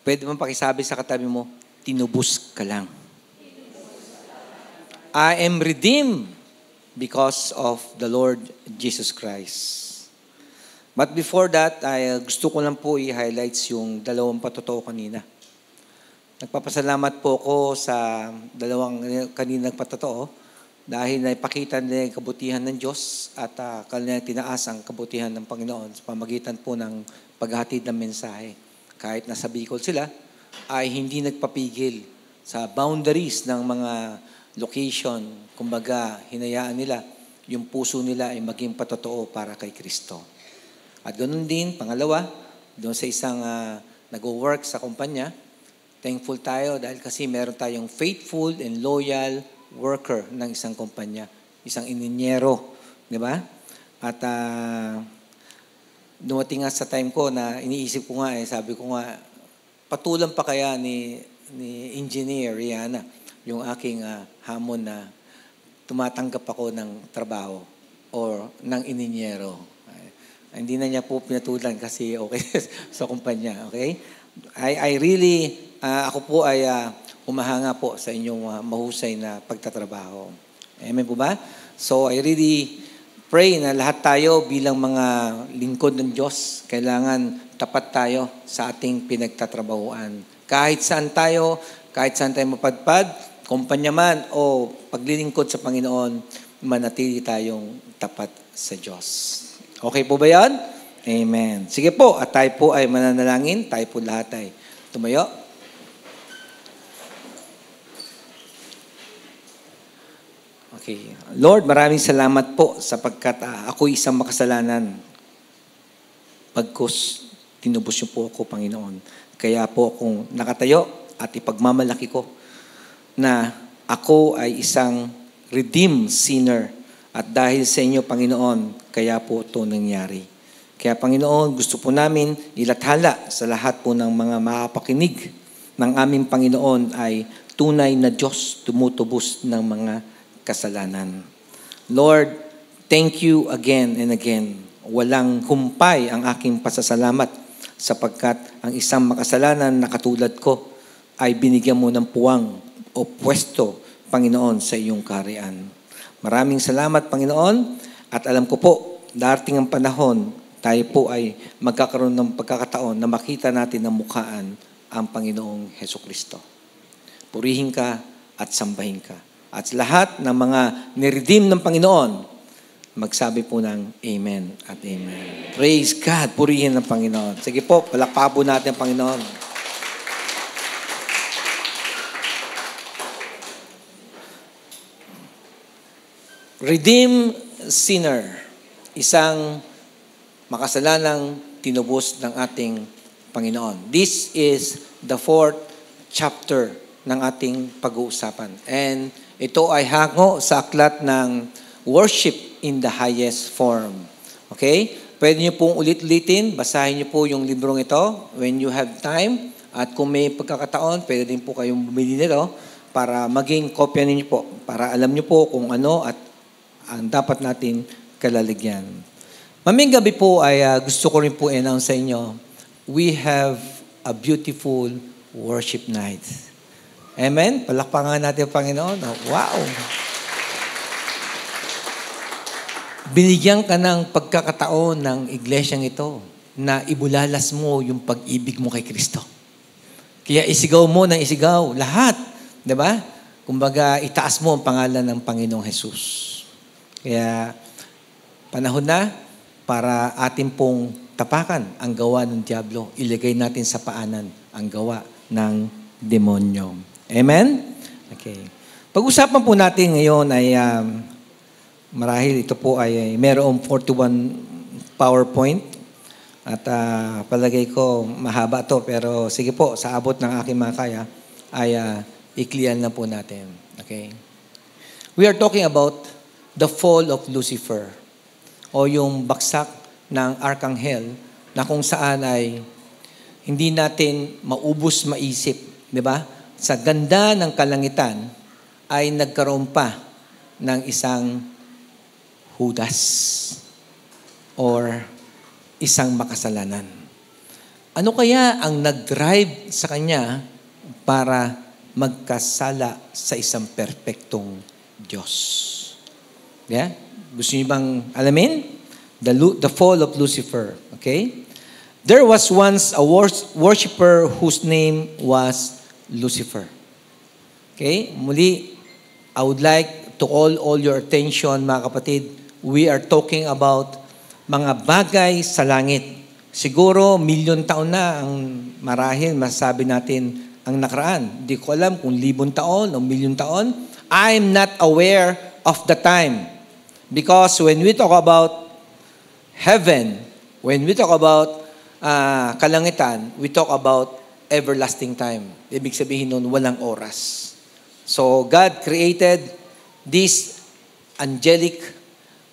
Pwede mo pakisabi sa katabi mo, tinubos ka lang. I am redeemed because of the Lord Jesus Christ. But before that, ay, gusto ko lang po i-highlights yung dalawang patotoo kanina. Nagpapasalamat po ako sa dalawang kaninang patotoo dahil naipakita nila yung kabutihan ng Diyos at uh, kanila tinaas ang kabutihan ng Panginoon sa pamagitan po ng paghatid ng mensahe. Kahit nasa Bicol sila, ay hindi nagpapigil sa boundaries ng mga location, kumbaga hinayaan nila, yung puso nila ay maging patotoo para kay Kristo. At ganoon din, pangalawa, doon sa isang uh, nag-work sa kumpanya, thankful tayo dahil kasi meron tayong faithful and loyal worker ng isang kumpanya, isang ininyero, di ba? At uh, dumating nga sa time ko na iniisip ko nga, eh, sabi ko nga, patulang pa kaya ni, ni Engineer Reyana yung aking uh, hamon na tumatanggap ako ng trabaho or ng ininyero. Uh, hindi na niya po pinatulan kasi okay sa kumpanya. Okay? I, I really, uh, ako po ay uh, humahanga po sa inyong uh, mahusay na pagtatrabaho. Amen po ba? So I really pray na lahat tayo bilang mga lingkod ng Diyos, kailangan tapat tayo sa ating pinagtatrabahoan. Kahit saan tayo, kahit saan tayo mapadpad, kumpanya man o paglilingkod sa Panginoon, manatili tayong tapat sa Diyos. Okay po ba yan? Amen. Sige po, at tayo po ay mananalangin, tayo po lahat ay tumayo. Okay. Lord, maraming salamat po sapagkat uh, ako'y isang makasalanan. Pagkos, tinubos niyo po ako, Panginoon. Kaya po akong nakatayo at ipagmamalaki ko na ako ay isang redeemed sinner at dahil sa inyo, Panginoon, kaya po ito nangyari. Kaya, Panginoon, gusto po namin ilathala sa lahat po ng mga makapakinig ng aming Panginoon ay tunay na Diyos tumutubos ng mga kasalanan. Lord, thank you again and again. Walang humpay ang aking pasasalamat sapagkat ang isang makasalanan na katulad ko ay binigyan mo ng puwang o pwesto, Panginoon, sa iyong kaharian. Maraming salamat, Panginoon, at alam ko po, darating ang panahon, tayo po ay magkakaroon ng pagkakataon na makita natin ng mukhaan ang Panginoong Hesukristo. Purihin ka at sambahin ka. At lahat ng mga niredeem ng Panginoon, magsabi po ng Amen at Amen. Praise God, purihin ng Panginoon. Sige po, palakpakan po natin ang Panginoon. Redeemed sinner, isang makasalanang tinubos ng ating Panginoon. This is the fourth chapter ng ating pag-uusapan. And ito ay hango sa aklat ng Worship in the Highest Form. Okay? Pwede niyo pong ulit-ulitin, basahin niyo po yung librong ito when you have time. At kung may pagkakataon, pwede din po kayong bumili nito para maging kopya niyo po. Para alam niyo po kung ano at ang dapat natin kalalagyan. Mamayang gabi po ay uh, gusto ko rin po i-announce sa inyo, we have a beautiful worship night. Amen? Palakpakan natin ang Panginoon. Wow! Binigyan ka ng pagkakataon ng iglesyang ito na ibulalas mo yung pag-ibig mo kay Kristo. Kaya isigaw mo ng isigaw. Lahat. Diba? Kumbaga, itaas mo ang pangalan ng Panginoong Jesus. Kaya panahon na para atin pong tapakan ang gawa ng Diablo. Ilagay natin sa paanan ang gawa ng demonyo. Amen? Okay. Pag-usapan po natin ngayon ay um, marahil ito po ay mayroong forty-one PowerPoint. At uh, palagay ko mahaba to pero sige po, sa abot ng aking mga kaya ay uh, iklian na po natin. Okay? We are talking about the fall of Lucifer o yung bagsak ng Arkanghel na kung saan ay hindi natin maubos maisip, di ba? Sa ganda ng kalangitan ay nagkaroon pa ng isang Judas or isang makasalanan. Ano kaya ang nag-drive sa kanya para magkasala sa isang perpektong Diyos? Yeah? Gusto niyo bang alamin? The, the fall of Lucifer. Okay? There was once a worshipper whose name was Lucifer. Okay? Muli, I would like to call all your attention, mga kapatid. We are talking about mga bagay sa langit. Siguro, milyon taon na ang marahil masasabi natin ang nakaraan. Di ko alam kung libon taon o milyon taon. I'm not aware of the time. Because when we talk about heaven, when we talk about uh, kalangitan, we talk about everlasting time. Ibig sabihin nun, walang oras. So God created this angelic,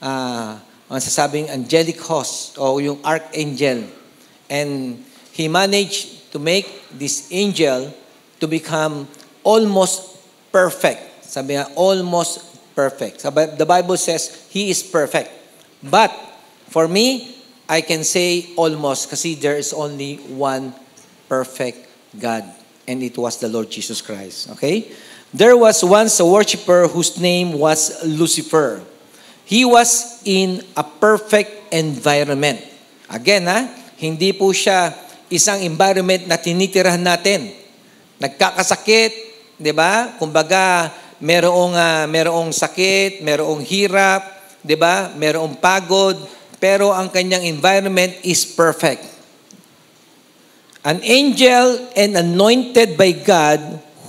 uh, ang sasabing angelic host o yung archangel. And He managed to make this angel to become almost perfect. Sabi nga, almost perfect. The Bible says, He is perfect. But for me, I can say almost kasi there is only one perfect God. And it was the Lord Jesus Christ. Okay? There was once a worshiper whose name was Lucifer. He was in a perfect environment. Again, ha? Hindi po siya isang environment na tinitirahan natin. Nagkakasakit, di ba? Kumbaga, merong, uh, merong sakit, merong hirap, di ba? Merong pagod, pero ang kanyang environment is perfect. An angel and anointed by God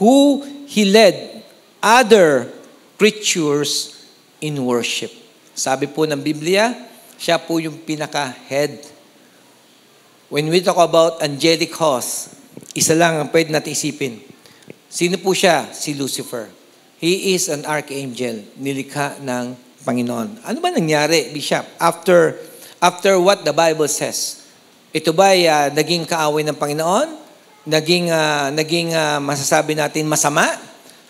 who He led other creatures in worship. Sabi po ng Biblia, siya po yung pinaka-head. When we talk about angelic hosts, isa lang ang pwede natin isipin. Sino po siya? Si Lucifer. He is an archangel, nilikha ng Panginoon. Ano ba nangyari, Bishop? After, after what the Bible says, ito ba ay uh, naging kaaway ng Panginoon? Naging, uh, naging uh, masasabi natin masama?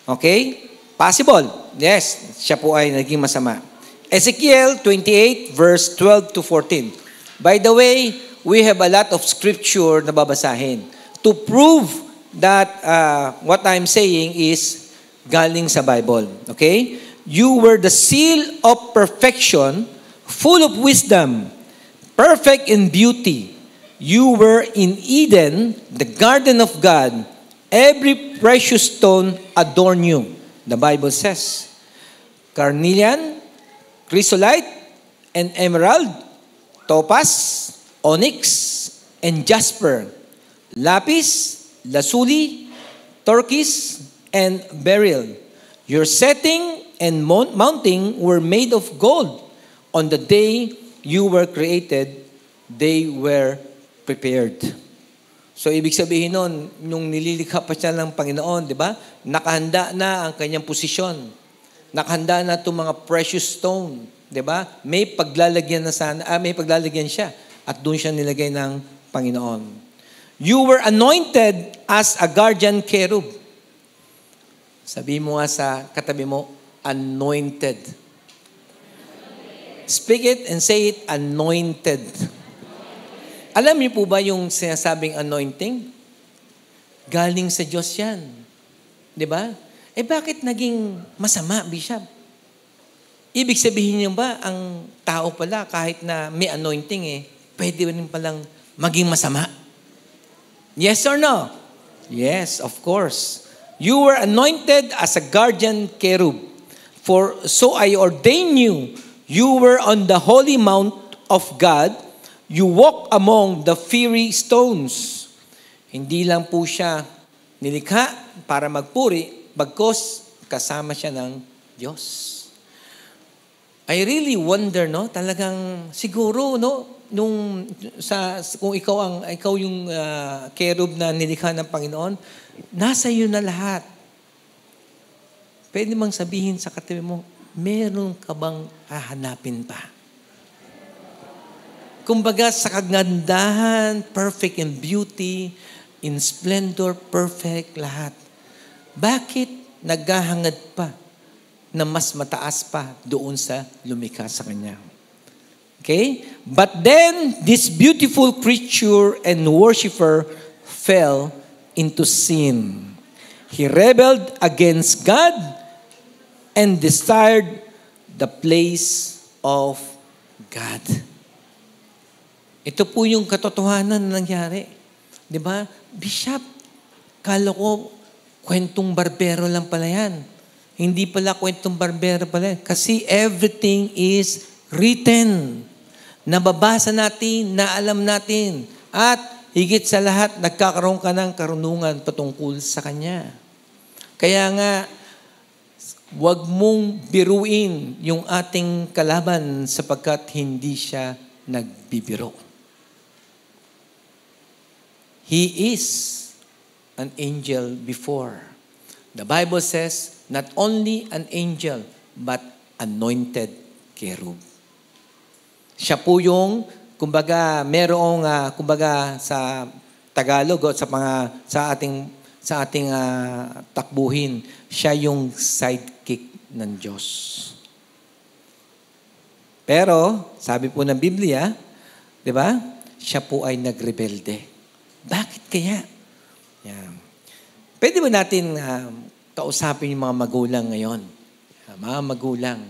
Okay? Possible. Yes, siya po ay naging masama. Ezekiel twenty-eight verse twelve to fourteen. By the way, we have a lot of scripture na babasahin. To prove that uh, what I'm saying is galing sa Bible. Okay? You were the seal of perfection, full of wisdom, perfect in beauty. You were in Eden, the garden of God. Every precious stone adorned you. The Bible says, carnelian, chrysolite, and emerald, topaz, onyx, and jasper, lapis, lazuli, turquoise, and beryl. Your setting and mounting were made of gold. On the day you were created, they were prepared. So, ibig sabihin nun, nung nililikha pa siya ng Panginoon, di ba? Nakahanda na ang kanyang posisyon. Nakahanda na itong mga precious stone. Di ba? May paglalagyan na sana, ah, may paglalagyan siya. At doon siya nilagay ng Panginoon. You were anointed as a guardian cherub. Sabi mo nga sa katabi mo, anointed. Speak it and say it, anointed. Alam niyo po ba yung sinasabing anointing? Galing sa Diyos yan. Di ba? Eh bakit naging masama, Bishop? Ibig sabihin niyo ba, ang tao pala, kahit na may anointing eh, pwede rin palang maging masama? Yes or no? Yes, of course. You were anointed as a guardian cherub. For so I ordain you, you were on the holy mount of God. You walk among the fiery stones. Hindi lang po siya nilikha para magpuri, bagkos kasama siya ng Diyos. I really wonder, no? Talagang siguro, no? Nung, sa, kung ikaw, ang, ikaw yung uh, cherub na nilikha ng Panginoon, nasa iyo na lahat. Pwede bang sabihin sa katabi mo, meron ka bang hahanapin pa? Kumbaga sa kagandahan, perfect in beauty, in splendor, perfect lahat. Bakit naghahangad pa na mas mataas pa doon sa lumikha sa Kanya? Okay? But then this beautiful creature and worshiper fell into sin. He rebelled against God and desired the place of God. Ito po yung katotohanan na nangyari. Di ba? Bishop, kala ko kwentong barbero lang pala yan. Hindi pala kwentong barbero pala yan. Kasi everything is written. Nababasa natin, naalam natin. At higit sa lahat, nagkakaroon ka ng karunungan patungkol sa Kanya. Kaya nga, huwag mong biruin yung ating kalaban sapagkat hindi siya nagbibiro. He is an angel before. The Bible says, not only an angel, but anointed cherub. Siya po yung, kumbaga, merong, uh, kumbaga, sa Tagalog o sa, mga, sa ating, sa ating uh, takbuhin, siya yung sidekick ng Diyos. Pero, sabi po ng Biblia, di ba? Siya po ay nagrebelde. Bakit kaya? Yan. Pwede ba natin uh, kausapin yung mga magulang ngayon? Uh, mga magulang.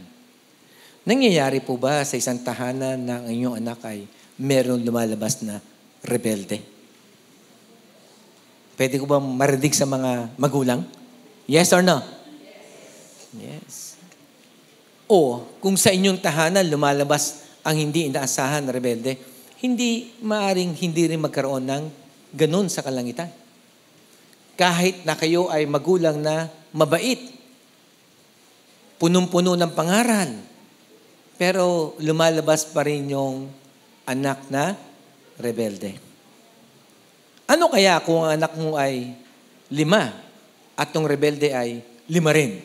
Nangyayari po ba sa isang tahanan na ang inyong anak ay meron lumalabas na rebelde? Pwede ko ba marinig sa mga magulang? Yes or no? Yes. O kung sa inyong tahanan lumalabas ang hindi inaasahan na rebelde, hindi maaring hindi rin magkaroon ng ganun sa kalangitan. Kahit na kayo ay magulang na mabait, punong-puno ng pangaral, pero lumalabas pa rin yung anak na rebelde. Ano kaya kung ang anak mo ay lima at yung rebelde ay lima rin?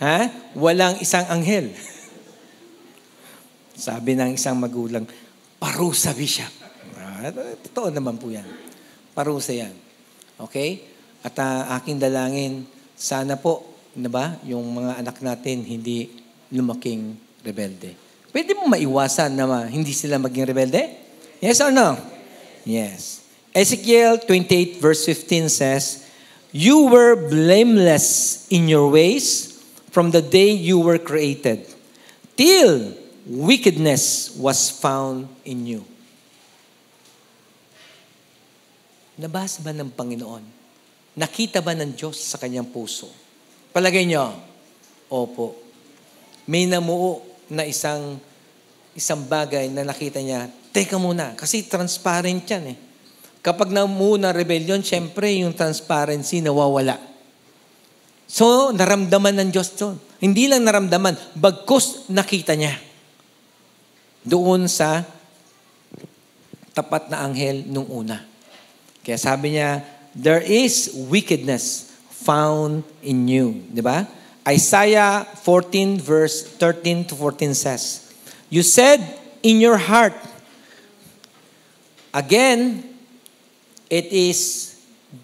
Ha? Walang isang anghel. Sabi ng isang magulang, parusa, Bishop. Ah, totoo naman po yan. Parusa yan. Okay? At uh, aking dalangin, sana po, ba, yung mga anak natin hindi lumaking rebelde. Pwede mo maiwasan na ma, hindi sila maging rebelde? Yes or no? Yes. Ezekiel twenty-eight verse fifteen says, "You were blameless in your ways from the day you were created, till wickedness was found in you." Nabasa ba ng Panginoon? Nakita ba ng Diyos sa kanyang puso? Palagay nyo, opo, may namuo na isang, isang bagay na nakita niya, teka muna, kasi transparent yan eh. Kapag namuo na rebellion, syempre yung transparency nawawala. So, naramdaman ng Diyos doon. Hindi lang naramdaman, bagkus nakita niya. Doon sa tapat na anghel nung una. Kaya sabi niya, there is wickedness found in you. Diba? Isaiah fourteen verse thirteen to fourteen says, "You said in your heart, again, it is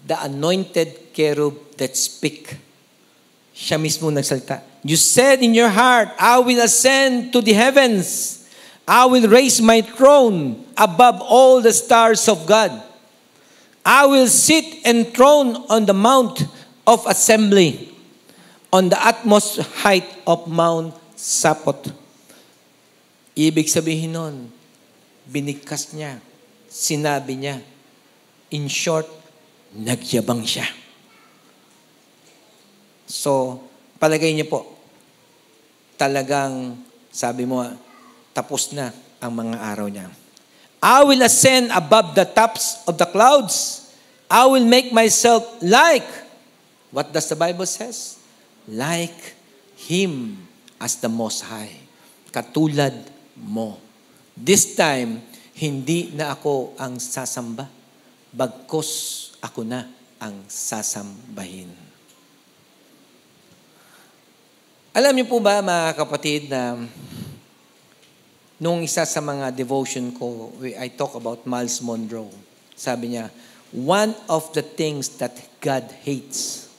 the anointed cherub that speak." Siya mismo nagsalita. "You said in your heart, I will ascend to the heavens. I will raise my throne above all the stars of God. I will sit enthroned on the mount of assembly, on the utmost height of Mount Sapot." Ibig sabihin nun, binigkas niya, sinabi niya. In short, nagyabang siya. So, palagay niyo po, talagang, sabi mo, tapos na ang mga araw niya. "I will ascend above the tops of the clouds. I will make myself like," what does the Bible says? "Like Him as the Most High." Katulad mo. This time, hindi na ako ang sasamba. Bagkus ako na ang sasambahin. Alam niyo po ba, mga kapatid, na nung isa sa mga devotion ko, I talk about Miles Monroe. Sabi niya, one of the things that God hates,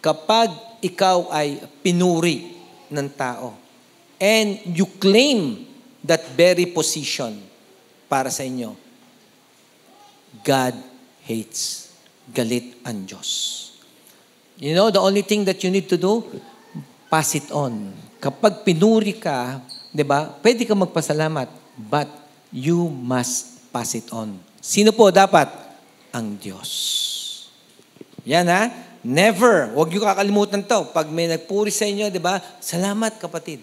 kapag ikaw ay pinuri ng tao, and you claim that very position para sa inyo, God hates. Galit ang Diyos. You know, the only thing that you need to do, pass it on. Kapag pinuri ka, di ba, pwede ka magpasalamat, but you must pass it on. Sino po dapat? Ang Diyos. Yan ha? Never. Huwag niyo kakalimutan to. Pag may nagpuri sa inyo, di ba, salamat kapatid.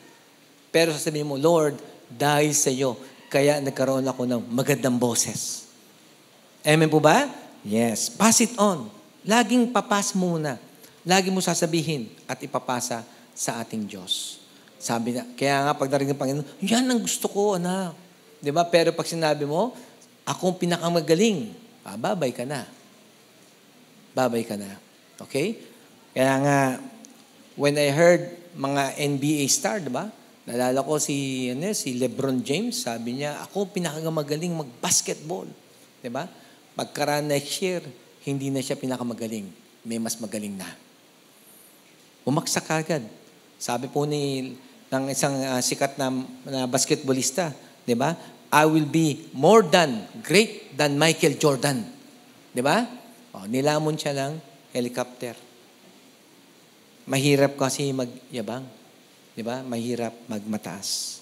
Pero sasabihin mo, Lord, dahil sa iyo, kaya nagkaroon ako ng magandang boses. Amen po ba? Yes. Pass it on. Laging papas muna. Lagi mo sasabihin at ipapasa sa ating Diyos. Sabi na, kaya nga pag narinig ng Panginoon, yan ang gusto ko, anak. Di ba? Pero pag sinabi mo, akong pinakamagaling, ah, babay ka na. Babay ka na. Okay? Kaya nga, when I heard mga N B A star, di ba? Nalala ko si, ano, si LeBron James, sabi niya, ako pinakamagaling mag-basketball. Di ba? Pagkaraan next year, hindi na siya pinakamagaling. May mas magaling na. Umaksak agad. Sabi po ni ng isang uh, sikat na, na basketballista, di ba? I will be more than, great than Michael Jordan. Di ba? O, nilamon siya ng helicopter. Mahirap kasi magyabang. Di ba? Mahirap magmataas.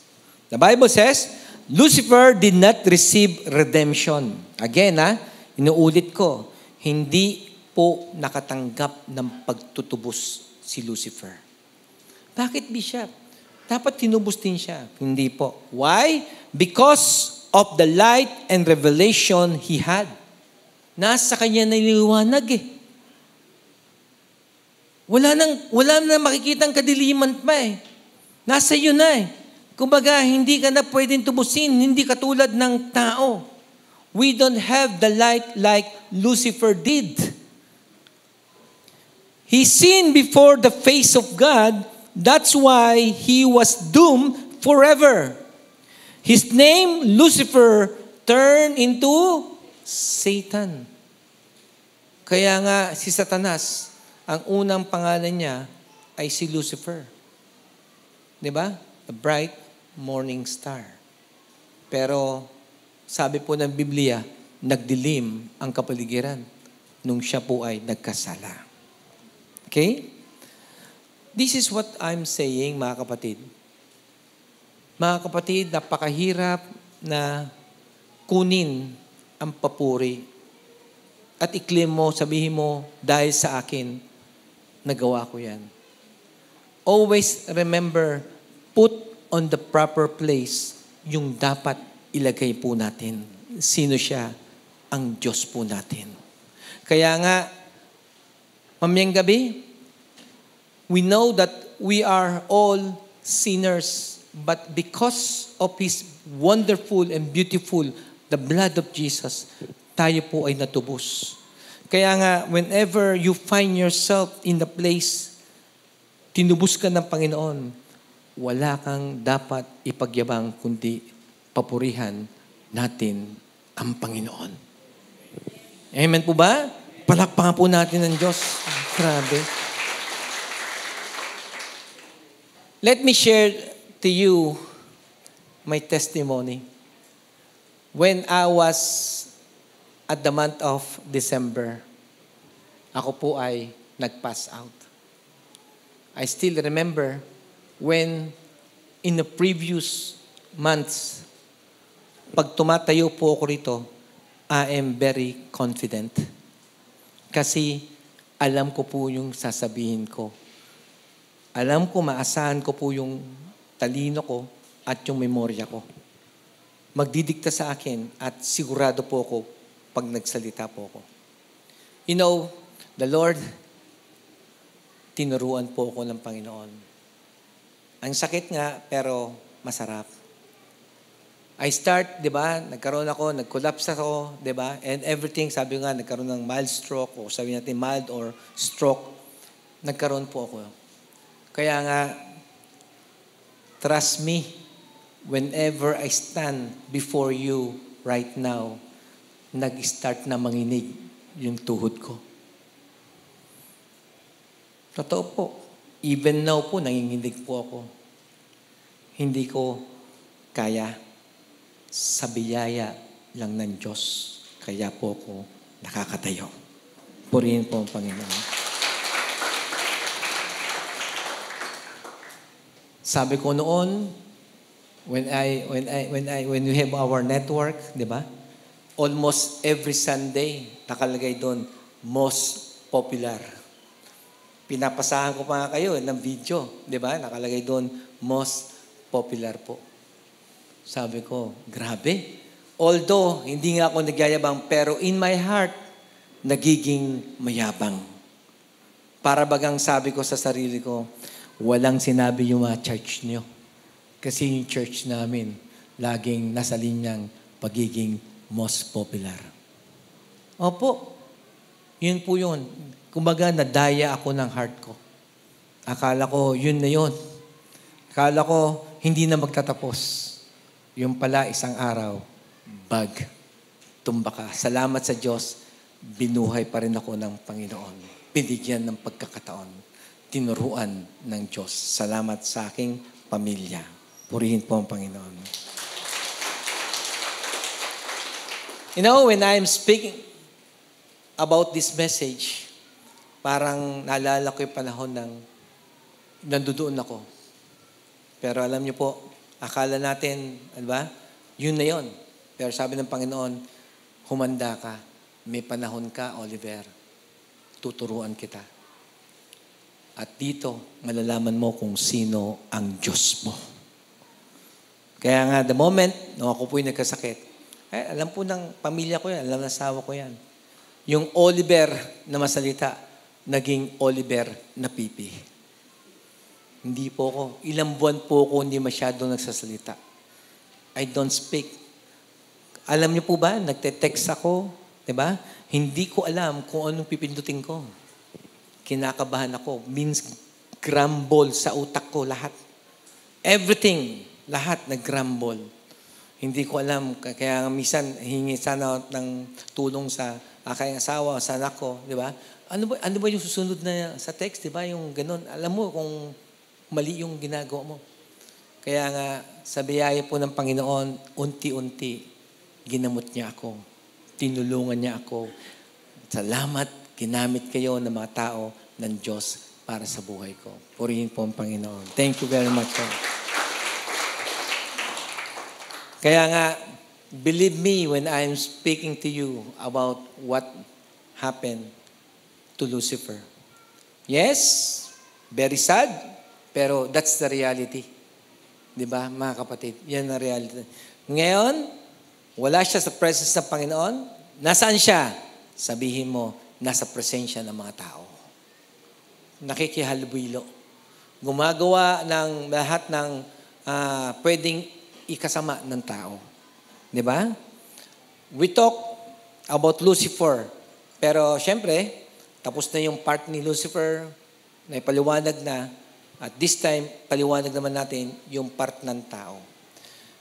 The Bible says, Lucifer did not receive redemption. Again, ha? Inuulit ko. Hindi po nakatanggap ng pagtutubos si Lucifer. Bakit, Bishop? Dapat tinubos din siya. Hindi po. Why? Because of the light and revelation he had. Nasa kanya niliwanag eh. Wala nang, wala nang makikitang kadiliman pa eh. Nasa iyo na eh. Kumbaga, hindi ka na pwedeng tubusin. Hindi katulad ng tao. We don't have the light like Lucifer did. He sinned before the face of God. That's why he was doomed forever. His name, Lucifer, turned into Satan. Kaya nga si Satanas, ang unang pangalan niya ay si Lucifer. Diba? The bright morning star. Pero sabi po ng Biblia, nagdilim ang kapaligiran nung siya po ay nagkasala. Okay? This is what I'm saying, mga kapatid. Mga kapatid, napakahirap na kunin ang papuri at iklim mo, sabihin mo, dahil sa akin, nagawa ko yan. Always remember, put on the proper place yung dapat ilagay po natin. Sino siya? Ang Diyos po natin. Kaya nga, mamayang gabi, we know that we are all sinners, but because of His wonderful and beautiful, the blood of Jesus, tayo po ay natubos. Kaya nga, whenever you find yourself in the place, tinubos ka ng Panginoon, wala kang dapat ipagyabang kundi papurihan natin ang Panginoon. Amen po ba? Palakpakan po natin ang Diyos. Ah, grabe. Let me share to you my testimony. When I was at the month of December, ako po ay nag-pass out. I still remember when in the previous months, pag tumatayo po ako rito, I am very confident. Kasi alam ko po yung sasabihin ko. Alam ko, maasahan ko po yung talino ko at yung memorya ko. Magdidikta sa akin at sigurado po ako pag nagsalita po ako. You know, the Lord, tinuruan po ako ng Panginoon. Ang sakit nga, pero masarap. I start, di ba, nagkaroon ako, nag-collapse ako, di ba, and everything, sabi nga, nagkaroon ng mild stroke, o sabi natin mild or stroke, nagkaroon po ako. Kaya nga, trust me, whenever I stand before you right now, nag-start na manginig yung tuhod ko. Totoo po, even now po, nanginginig po ako. hindi ko kaya. Sa biyaya lang ng Diyos, kaya po ako nakakatayo. Purihin po ang Panginoon. Sabi ko noon, when I when I when I when we have our network, 'di ba? Almost every Sunday, nakalagay doon most popular. Pinapasahan ko pa nga kayo ng video. Di ba? Nakalagay doon, most popular po. Sabi ko, grabe. Although, hindi nga ako nagyayabang, pero in my heart, nagiging mayabang. Para bagang sabi ko sa sarili ko, walang sinabi yung mga church nyo. Kasi yung church namin, laging nasa linyang pagiging most popular. Opo. Yun po yun. Kumbaga, nadaya ako ng heart ko. Akala ko, yun na yun. Akala ko, hindi na magtatapos. Yung pala, isang araw, bag, tumba ka. Salamat sa Diyos, binuhay pa rin ako ng Panginoon. Binigyan ng pagkakataon. Tinuruan ng Diyos. Salamat sa aking pamilya. Purihin po ang Panginoon. You know, when I'm speaking about this message, parang naalala ko yung panahon ng nandoon ako. Pero alam niyo po, akala natin, ano ba, yun na yun. Pero sabi ng Panginoon, humanda ka, may panahon ka, Oliver, tuturuan kita. At dito, malalaman mo kung sino ang Diyos mo. Kaya nga, the moment, nung ako po'y nagkasakit, eh, alam po ng pamilya ko yan, alam ng asawa ko yan. Yung Oliver na masalita, naging Oliver na pipi. Hindi po ako. Ilang buwan po ako hindi masyadong nagsasalita. I don't speak. Alam niyo po ba, nagte-text ako, di ba? Hindi ko alam kung anong pipindutin ko. Kinakabahan ako. Means grumble sa utak ko lahat. Everything, lahat nag-grumble. Hindi ko alam. Kaya minsan, hingi sana ng tulong sa aking asawa, sa anak ko, di ba? Ano ba, ano ba yung susunod na sa text, di ba? Yung ganun. Alam mo kung mali yung ginagawa mo. Kaya nga, sa biyaya po ng Panginoon, unti-unti, ginamot niya ako. Tinulungan niya ako. Salamat, ginamit kayo ng mga tao ng Diyos para sa buhay ko. Purihin po ang Panginoon. Thank you very much, God. Kaya nga, believe me when I'm speaking to you about what happened to Lucifer. Yes, very sad, pero that's the reality. Diba, mga kapatid? Yan ang reality. Ngayon, wala siya sa presence ng Panginoon. Nasaan siya? Sabihin mo, nasa presensya ng mga tao. Nakikihalubilo. Gumagawa ng lahat ng uh, pwedeng ikasama ng tao. Diba? We talk about Lucifer, pero syempre, tapos na yung part ni Lucifer, na ipaliwanag na, at this time, paliwanag naman natin yung part ng tao.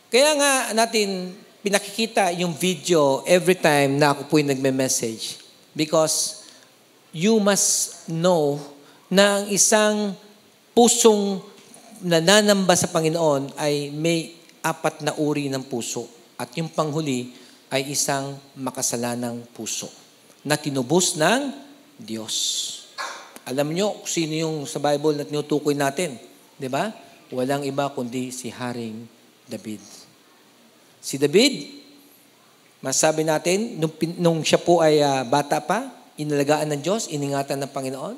Kaya nga natin pinakikita yung video every time na ako po'y nagme-message. Because you must know na ang isang pusong nananamba sa Panginoon ay may apat na uri ng puso. At yung panghuli ay isang makasalanang puso na tinubos ng Diyos. Alam nyo sino yung sa Bible na tinutukoy natin. Di ba? Walang iba kundi si Haring David. Si David, masabi natin, nung, nung siya po ay uh, bata pa, inalagaan ng Diyos, iningatan ng Panginoon.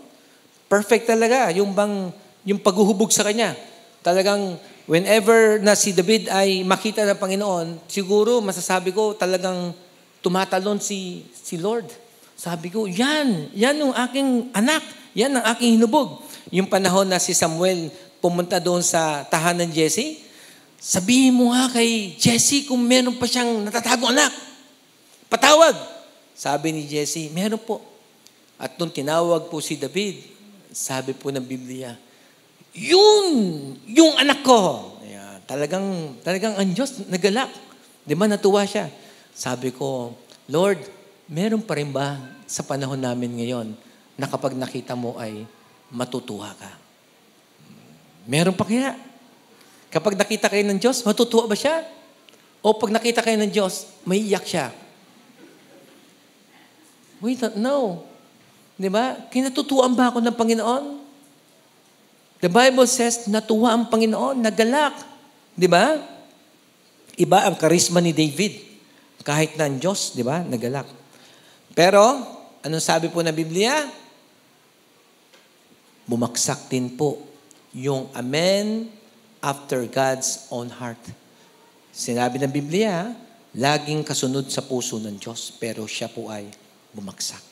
Perfect talaga yung bang yung paghuhubog sa kanya. Talagang whenever na si David ay makita ng Panginoon, siguro masasabi ko talagang tumatalon si, si Lord. Sabi ko, yan, yan ang aking anak, yan ang aking hinubog. Yung panahon na si Samuel pumunta doon sa tahanan ng Jesse, sabihin mo nga kay Jesse kung meron pa siyang natatago anak. Patawag. Sabi ni Jesse, meron po. At nung tinawag po si David, sabi po ng Biblia, yun, yung anak ko. Ayan, talagang, talagang ang Diyos nagalak. Di ba natuwa siya? Sabi ko, Lord, meron pa rin ba sa panahon namin ngayon na kapag nakita mo ay matutuwa ka? Meron pa kaya? Kapag nakita kayo ng Diyos, matutuwa ba siya? O pag nakita kayo ng Diyos, may iyak siya? We don't know. Di ba? Kinatutuwaan ba ako ng Panginoon? The Bible says, natuwa ang Panginoon, nagalak. Di ba? Iba ang karisma ni David. Kahit na ang Diyos, di ba? Nagalak. Pero, anong sabi po ng Biblia? Bumaksak din po yung amen after God's own heart. Sinabi ng Biblia, laging kasunod sa puso ng Diyos, pero siya po ay bumaksak.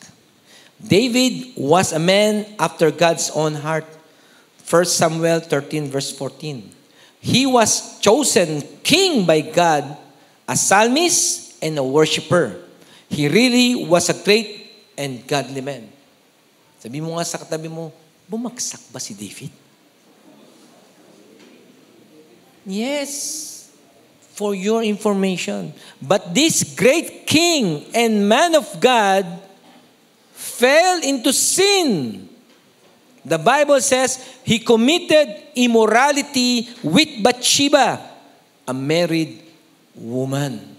David was a man after God's own heart. First Samuel thirteen verse fourteen. He was chosen king by God, a psalmist and a worshiper. He really was a great and godly man. Sabi mo nga sa katabi mo, bumagsak ba si David? Yes. For your information. But this great king and man of God fell into sin. The Bible says he committed immorality with Bathsheba, a married woman.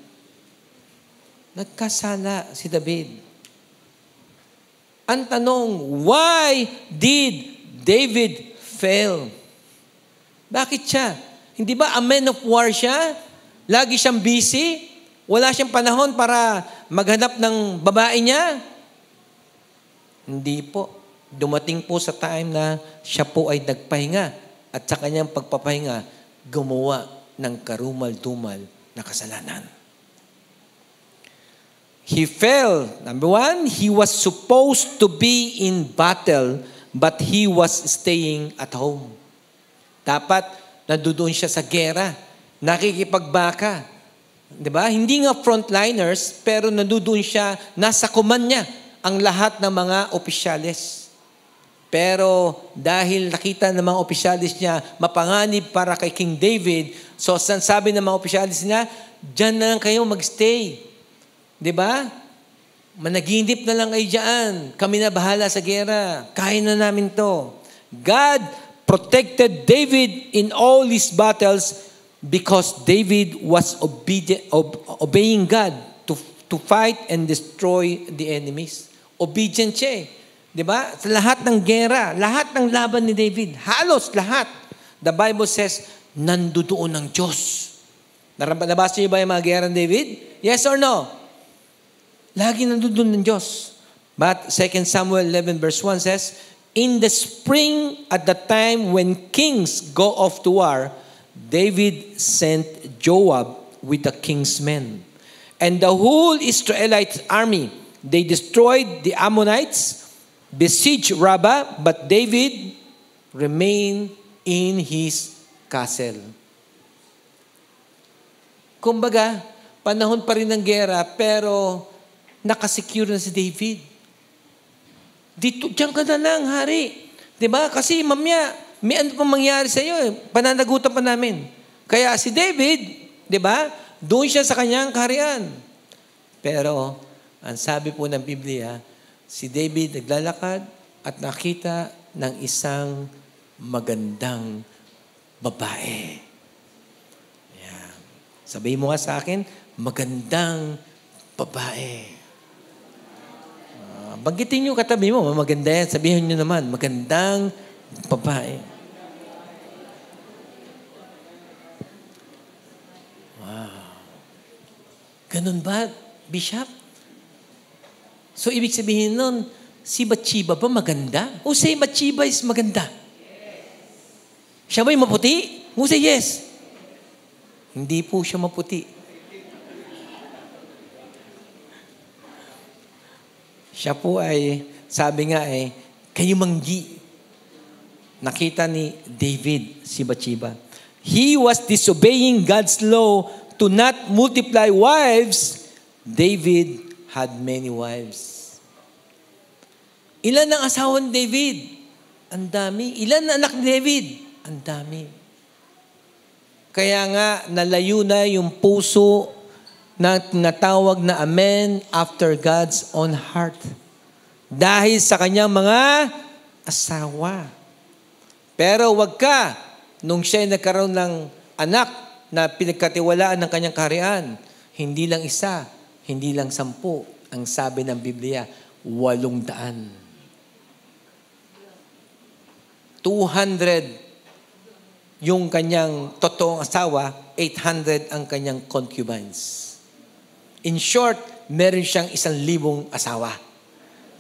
Nagkasala si David. Ang tanong, why did David fail? Bakit siya? Hindi ba a man of war siya? Lagi siyang busy? Wala siyang panahon para maghanap ng babae niya? Hindi po. Dumating po sa time na siya po ay nagpahinga at sa kanyang pagpapahinga, gumawa ng karumal-dumal na kasalanan. He fell. Number one, he was supposed to be in battle but he was staying at home. Dapat nandoon siya sa gera. Nakikipagbaka. Diba? Hindi nga frontliners, pero nandoon siya, nasa command niya ang lahat ng mga opisyales. Pero dahil nakita ng mga opisyales niya, mapanganib para kay King David, so sabi ng mga opisyales niya, dyan na lang kayo magstay. Diba? Managinip na lang kayo dyan. Kami na bahala sa gera. Kaya na namin to. God protected David in all his battles because David was obedient, obeying God to, to fight and destroy the enemies. Obedient siya eh. Diba? Sa lahat ng gera, lahat ng laban ni David, halos lahat. The Bible says, nandoon ang Diyos. Nabasa niyo ba yung mga gera ni David? Yes or no? Lagi nandoon ng Diyos. But Second Samuel eleven verse one says, in the spring at the time when kings go off to war, David sent Joab with the king's men. And the whole Israelite army, they destroyed the Ammonites, besieged Rabbah, but David remained in his castle. Kumbaga, panahon pa rin ng gera, pero nakasecure na si David. Dito, diyan ka na lang, hari. Diba? Kasi mamaya, may ano pang mangyari sa iyo eh. Pananagutan pa namin. Kaya si David, di ba, doon siya sa kanyang kaharian. Pero, ang sabi po ng Biblia, si David naglalakad at nakita ng isang magandang babae. Yeah. Sabihin mo nga sa akin, magandang babae. Uh, banggitin niyo katabi mo, maganda yan. Sabihin niyo naman, magandang babae. Wow. Ganun ba, Bishop? So, ibig sabihin nun, si Bathsheba ba maganda? O say Bathsheba is maganda? Yes. Siya ba yung maputi? O say yes. Hindi po siya maputi. Siya po ay, sabi nga eh, kayo manggi. Nakita ni David si Bathsheba. He was disobeying God's law to not multiply wives. David had many wives. Ilan ang asawa ni David? Ang dami. Ilan ang anak ni David? Ang dami. Kaya nga, nalayo na yung puso na tinatawag na amen after God's own heart. Dahil sa kanyang mga asawa. Pero wag ka, nung siya'y nagkaroon ng anak na pinagkatiwalaan ng kanyang kaharian. Hindi lang isa, hindi lang sampu. Ang sabi ng Biblia, walong daan. two hundred yung kanyang totoong asawa, eight hundred ang kanyang concubines. In short, meron siyang isang libong asawa.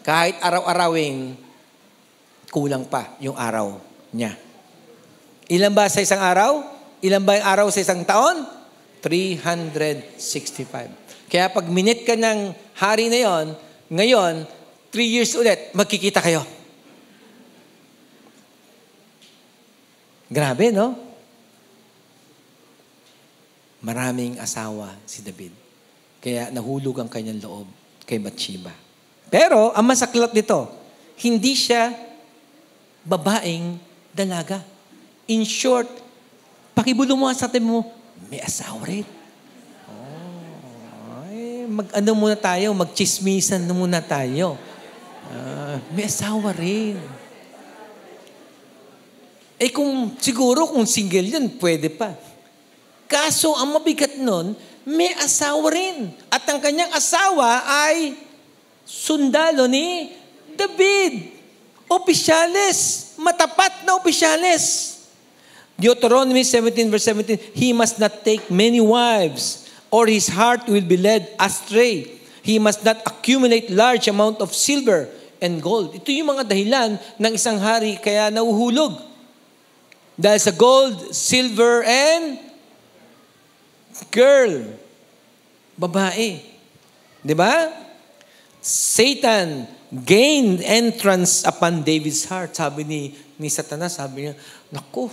Kahit araw-arawin, kulang pa yung araw niya. Ilan ba sa isang araw? Ilan ba yung araw sa isang taon? three hundred sixty-five. Kaya pag minute ka ng hari na yon, ngayon, three years ulit, magkikita kayo. Grabe, no? Maraming asawa si David. Kaya nahulog ang kanyang loob kay Bathsheba. Pero, ang masaklat nito, hindi siya babaeng dalaga. In short, pakibulo mo sa atin mo, may asawa rin. Oh, ay, mag-ano muna tayo, mag-chismisan muna tayo. Uh, may asawa rin. Eh kung, siguro kung single yun, pwede pa. Kaso ang mabigat nun, may asawa rin. At ang kanyang asawa ay sundalo ni David. Opisyales. Matapat na opisyales. Deuteronomy seventeen verse seventeen, he must not take many wives, or his heart will be led astray. He must not accumulate large amount of silver and gold. Ito yung mga dahilan ng isang hari kaya nahuhulog. Dahil sa gold, silver, and girl. Babae. Diba? Satan gained entrance upon David's heart. Sabi ni, ni Satanas, sabi niya, naku,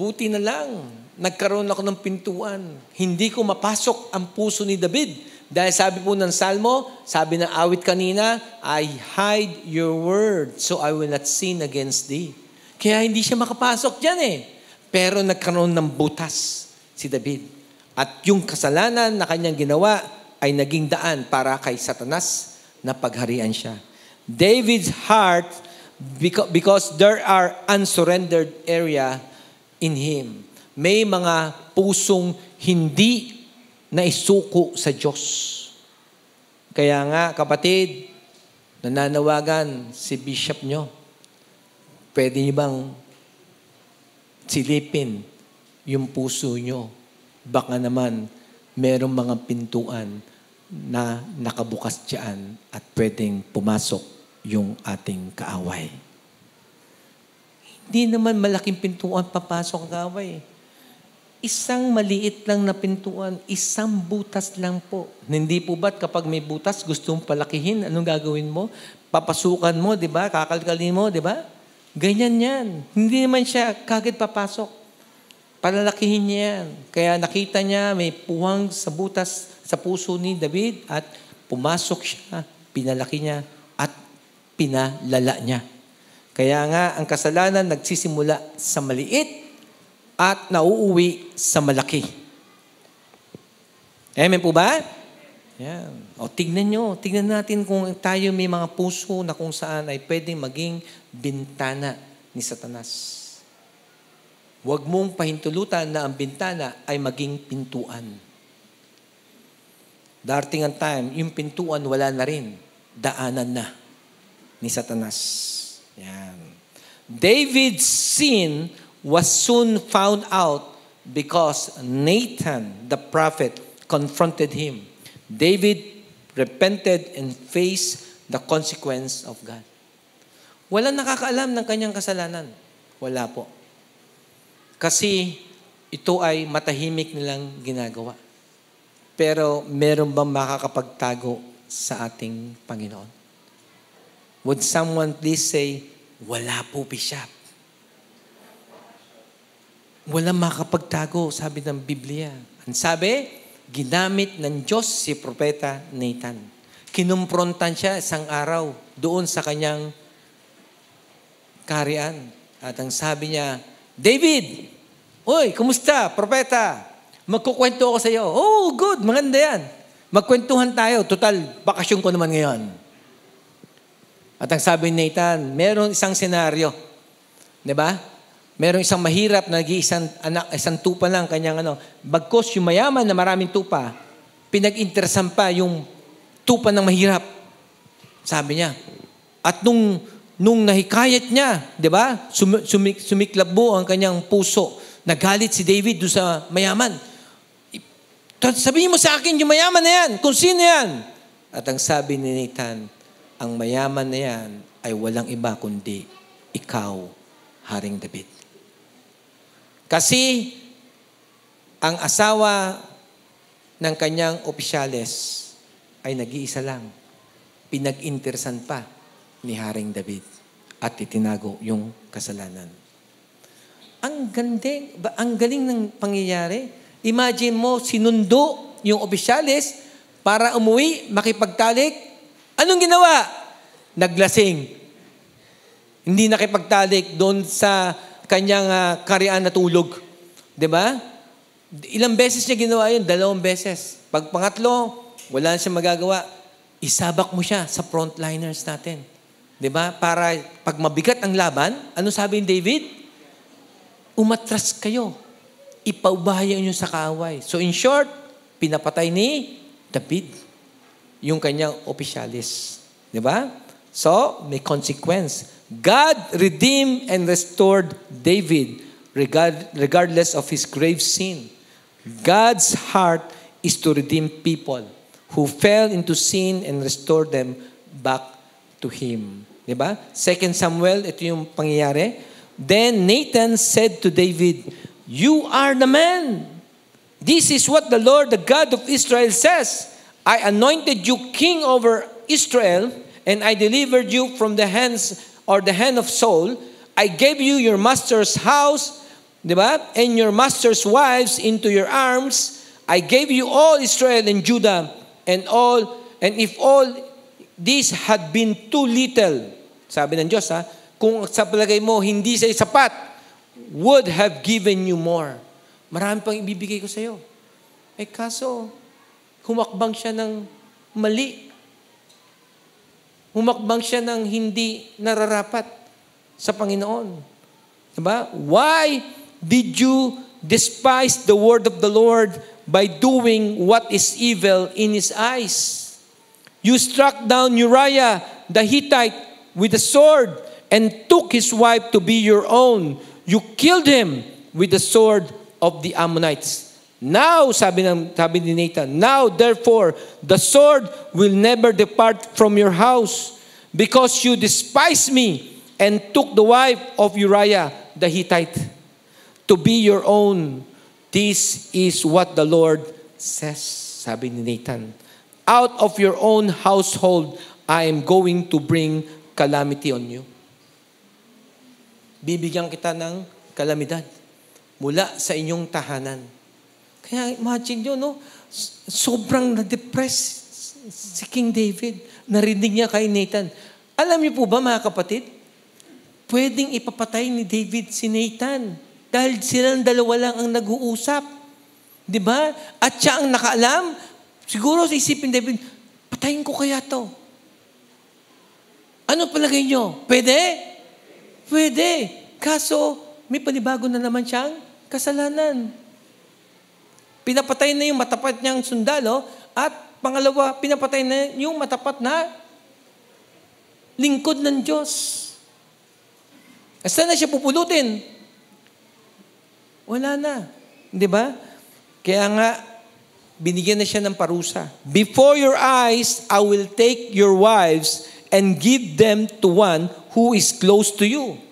buti na lang. Nagkaroon ako ng pintuan. Hindi ko mapasok ang puso ni David. Dahil sabi po ng Salmo, sabi ng awit kanina, I hide your word so I will not sin against thee. Kaya hindi siya makapasok dyan eh. Pero nagkaroon ng butas si David. At yung kasalanan na kanyang ginawa ay naging daan para kay Satanas na pagharian siya. David's heart, because there are unsurrendered area in him. May mga pusong hindi naisuko sa Diyos. Kaya nga kapatid, nananawagan si Bishop nyo. Pwede niyo bang silipin yung puso nyo? Baka naman merong mga pintuan na nakabukas dyan at pwedeng pumasok yung ating kaaway. Hindi naman malaking pintuan papasok ang kaaway. Isang maliit lang na pintuan, isang butas lang po. Hindi po ba't kapag may butas, gusto mong palakihin, anong gagawin mo? Papasukan mo, di ba? Kakalkalin mo, di ba? Ganyan yan. Hindi naman siya kagad papasok. Palalakihin niya yan. Kaya nakita niya may puwang sa butas sa puso ni David at pumasok siya, pinalaki niya at pinalala niya. Kaya nga ang kasalanan nagsisimula sa maliit at nauuwi sa malaki. Amen po ba? Yan. O tignan nyo, tignan natin kung tayo may mga puso na kung saan ay pwedeng maging bintana ni Satanas. Huwag mong pahintulutan na ang bintana ay maging pintuan. Darating ang time, yung pintuan wala na rin. Daanan na ni Satanas. Yan. David's sin was soon found out because Nathan, the prophet, confronted him. David repented and faced the consequence of God. Walang nakakaalam ng kanyang kasalanan. Wala po. Kasi ito ay matahimik nilang ginagawa. Pero meron bang makakapagtago sa ating Panginoon? Would someone please say, wala po, Bishop. Walang makakapagtago, sabi ng Biblia. Ang sabi, ginamit ng Diyos si Propeta Nathan. Kinumprontan siya isang araw doon sa kanyang kaharian. At ang sabi niya, David! Uy, kumusta, Propeta? Magkukwento ako sa iyo. Oh, good, maganda yan. Magkwentuhan tayo. Total, bakasyon ko naman ngayon. At ang sabi ni Nathan, meron isang senaryo. Diba? Merong isang mahirap na nag-iisang anak, isang tupa lang kanyang ano. Bagkos yung mayaman na maraming tupa, pinag-interesan pa yung tupa ng mahirap. Sabi niya. At nung nung nahikayat niya, 'di ba? Sum, sumik, sumiklabo ang kanyang puso. Nagalit si David doon sa mayaman. Sabihin mo sa akin yung mayaman na 'yan, kung sino 'yan? At ang sabi ni Nathan, ang mayaman na 'yan ay walang iba kundi ikaw, Haring David. Kasi ang asawa ng kanyang opisyales ay nag-iisa lang. Pinag-interesan pa ni Haring David at itinago yung kasalanan. Ang gandeng, ang galing ng pangyayari. Imagine mo, sinundo yung opisyales para umuwi, makipagtalik. Anong ginawa? Naglasing. Hindi nakipagtalik doon sa kanyang uh, karian na tulog. Diba? Ilang beses niya ginawa yun? Dalawang beses. Pag pangatlo, wala siya magagawa. Isabak mo siya sa frontliners natin. Diba? Para pag mabigat ang laban, ano sabi ni David? Umatras kayo. Ipaubaya niyo sa kaaway. So in short, pinapatay ni David yung kanyang opisyalis. Diba? So, may consequence. God redeemed and restored David regard, regardless of his grave sin. God's heart is to redeem people who fell into sin and restore them back to Him. Diba? Second Samuel, ito yung pangyayari. Then Nathan said to David, "You are the man. This is what the Lord, the God of Israel says. I anointed you king over Israel and I delivered you from the hands of or the hand of Saul. I gave you your master's house, diba? And your master's wives into your arms. I gave you all Israel and Judah, and all, and if all this had been too little," sabi ng Diyos, ha? Kung sa palagay mo, hindi sa'yo sapat, would have given you more. Marami pang ibibigay ko sa'yo. Eh kaso, humakbang siya ng mali. Humakbang siya ng hindi nararapat sa Panginoon. Diba? Why did you despise the word of the Lord by doing what is evil in His eyes? You struck down Uriah the Hittite with a sword and took his wife to be your own. You killed him with the sword of the Ammonites. Now, sabi, ng, sabi ni Nathan, now therefore, the sword will never depart from your house because you despised me and took the wife of Uriah the Hittite to be your own. This is what the Lord says, sabi ni Nathan. Out of your own household, I am going to bring calamity on you. Bibigyan kita ng kalamidad mula sa inyong tahanan. Kaya imagine nyo, no? Sobrang na-depress si King David. Narinig niya kay Nathan. Alam niyo po ba, mga kapatid? Pwedeng ipapatay ni David si Nathan. Dahil silang dalawa lang ang nag-uusap. Diba? At siya ang nakaalam. Siguro isipin David, patayin ko kaya to. Ano palagay nyo? Pwede? Pwede. Kaso, may panibago na naman siyang kasalanan. Pinapatay na yung matapat niyang sundalo at pangalawa, pinapatay na yung matapat na lingkod ng Diyos. Saan na siya pupulutin? Wala na. Di ba? Kaya nga, binigyan na siya ng parusa. Before your eyes, I will take your wives and give them to one who is close to you.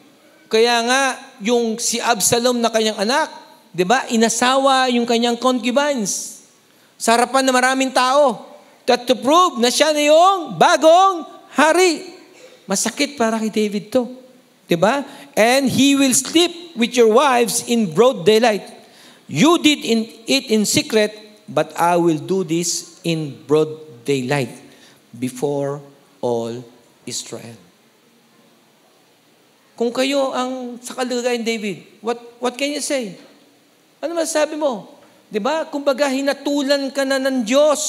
Kaya nga, yung si Absalom na kanyang anak, diba? Inasawa yung kanyang concubines. Sa harapan na maraming tao. That to prove na siya na yung bagong hari. Masakit para kay David to. Diba? And he will sleep with your wives in broad daylight. You did in, it in secret, but I will do this in broad daylight before all Israel. Kung kayo ang sa kalagayan David, what, what can you say? Ano masasabi mo? Diba? Kumbaga, hinatulan ka na ng Diyos.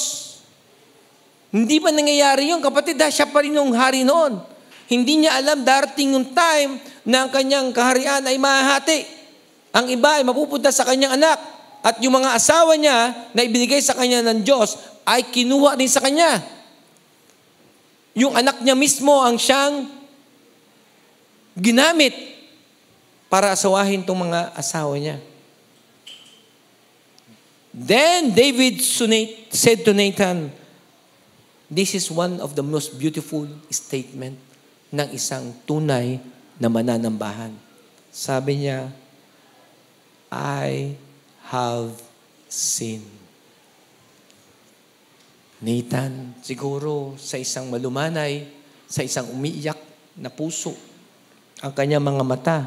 Hindi ba nangyayari yun? Kapatid, ha, siya pa rin yung hari noon. Hindi niya alam darating yung time na ang kanyang kaharian ay mahahati. Ang iba ay mapupunta sa kanyang anak at yung mga asawa niya na ibinigay sa kanya ng Diyos ay kinuha din sa kanya. Yung anak niya mismo ang siyang ginamit para asawahin tong mga asawa niya. Then David said to Nathan, this is one of the most beautiful statement ng isang tunay na mananambahan. Sabi niya, I have sinned. Nathan, siguro sa isang malumanay, sa isang umiiyak na puso, ang kanyang mga mata,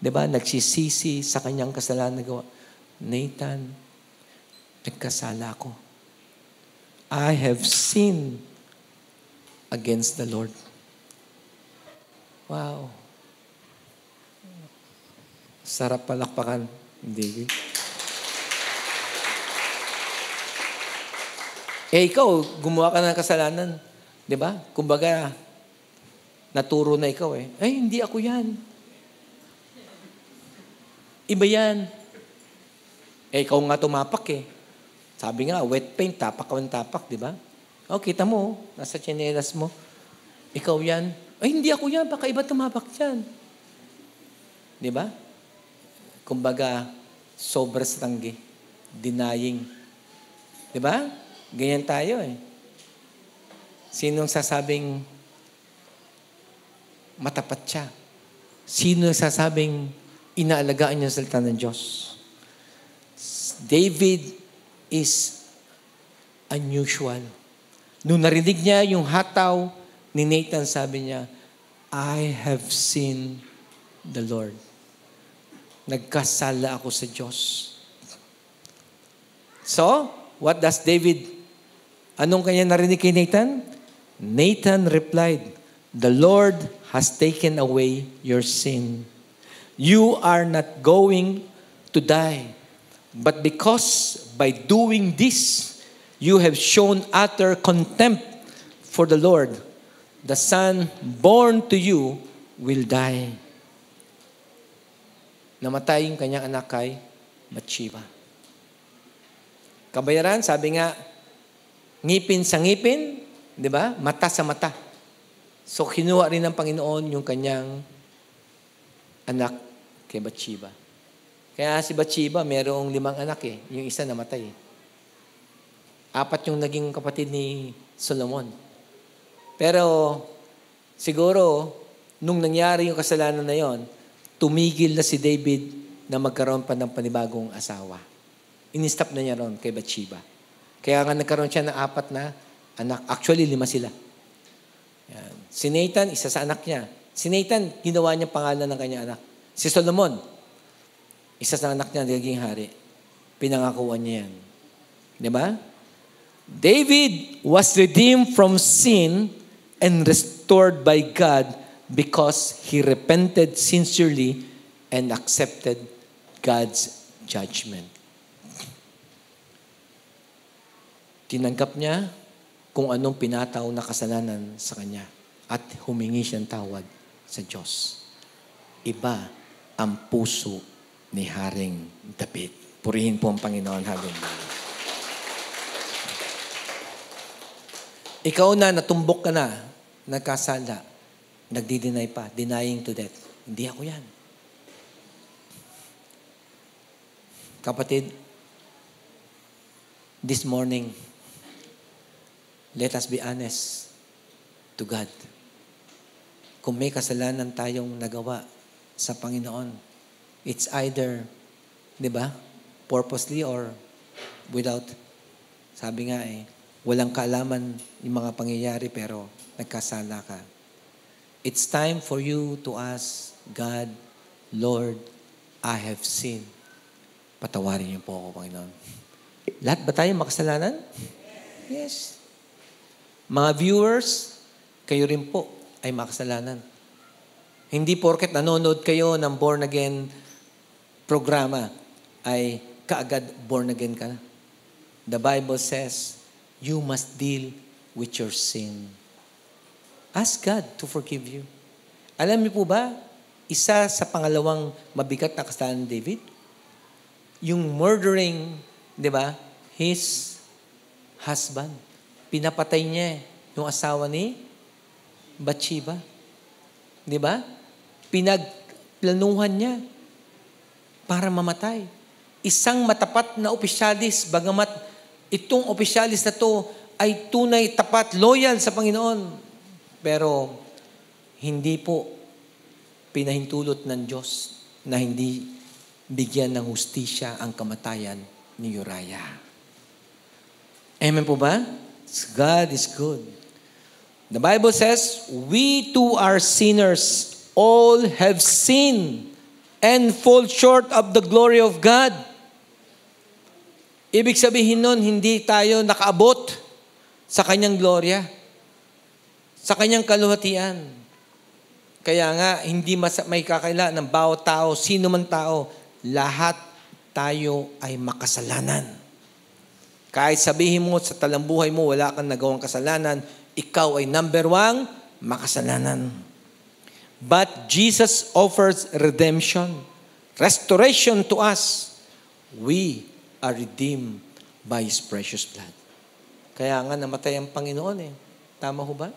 di ba, nagsisisi sa kanyang kasalanan na gawa. Nathan, nagkasala ako. I have sinned against the Lord. Wow. Sarap palakpakan, David. Eh, ikaw, gumawa ka ng kasalanan. Di ba? Kumbaga, naturo na ikaw eh. Ay, hindi ako yan. Iba yan. Eh, ikaw nga tumapak eh. Sabi nga, wet paint, tapak ang tapak, di ba? O, oh, kita mo, nasa tsinelas mo. Ikaw yan. Ay, hindi ako yan. Baka iba tumapak yan. Di ba? Kumbaga, sobras tanggi. Denying. Di ba? Ganyan tayo eh. Sinong sasabing matapat siya? Sinong sasabing inaalagaan niya sa salita ng Diyos? David is unusual. Nung narinig niya yung hataw ni Nathan, sabi niya, I have seen the Lord. Nagkasala ako sa Diyos. So, what does David? Anong kanya narinig kay Nathan? Nathan replied, the Lord has taken away your sin. You are not going to die. But because by doing this, you have shown utter contempt for the Lord. The son born to you will die. Namatay yung kanyang anak kay Bathsheba. Kabayaran, sabi nga, ngipin sa ngipin, di ba? Mata sa mata. So, kinuha rin ng Panginoon yung kanyang anak kay Bathsheba. Kaya si Bathsheba, merong limang anak eh. Yung isa namatay eh. Apat yung naging kapatid ni Solomon. Pero, siguro, nung nangyari yung kasalanan na yon, tumigil na si David na magkaroon pa ng panibagong asawa. In-stop na niya ron kay Bathsheba. Kaya nga nagkaroon siya ng apat na anak. Actually, lima sila. Yan. Si Nathan, isa sa anak niya. Si Nathan, ginawa niya pangalan ng kanyang anak. Si Solomon, isa sa anak niya naging hari. Pinangakuan niya yan. Di ba? David was redeemed from sin and restored by God because he repented sincerely and accepted God's judgment. Tinanggap niya kung anong pinataw na kasalanan sa kanya at humingi siyang tawad sa Diyos. Iba ang puso ni Haring David. Purihin po ang Panginoon. Hallelujah. Ikaw na, natumbok ka na, nagkasala, nagdi-deny pa, denying to death. Hindi ako yan. Kapatid, this morning, let us be honest to God. Kung may kasalanan tayong nagawa sa Panginoon, it's either, di ba, purposely or without, sabi nga eh, walang kaalaman yung mga pangyayari pero nagkasala ka. It's time for you to ask God, Lord, I have sinned. Patawarin niyo po ako, Panginoon. Lahat ba tayo makasalanan? Yes. Mga viewers, kayo rin po ay makasalanan. Hindi porket nanonood kayo ng born again programa ay kaagad born again ka na. The Bible says, you must deal with your sin. Ask God to forgive you. Alam niyo po ba, isa sa pangalawang mabigat na kasalanan ni David? Yung murdering, di ba, his husband. Pinapatay niya yung asawa ni Bathsheba. Di ba? Pinagplanuhan niya para mamatay. Isang matapat na opisyalis, bagamat itong opisyalis na to ay tunay, tapat, loyal sa Panginoon. Pero hindi po pinahintulot ng Diyos na hindi bigyan ng hustisya ang kamatayan ni Uriah. Amen po ba? God is good. The Bible says, we too are sinners. All have sinned and fall short of the glory of God. Ibig sabihin nun, hindi tayo nakaabot sa kanyang gloria, sa kanyang kaluhatian. Kaya nga, hindi may kakaila ng bawat tao, sino man tao, lahat tayo ay makasalanan. Kahit sabihin mo sa talambuhay mo, wala kang nagawang kasalanan, ikaw ay number one, makasalanan. But Jesus offers redemption, restoration to us. We are redeemed by His precious blood. Kaya nga namatay ang Panginoon eh. Tama ho ba?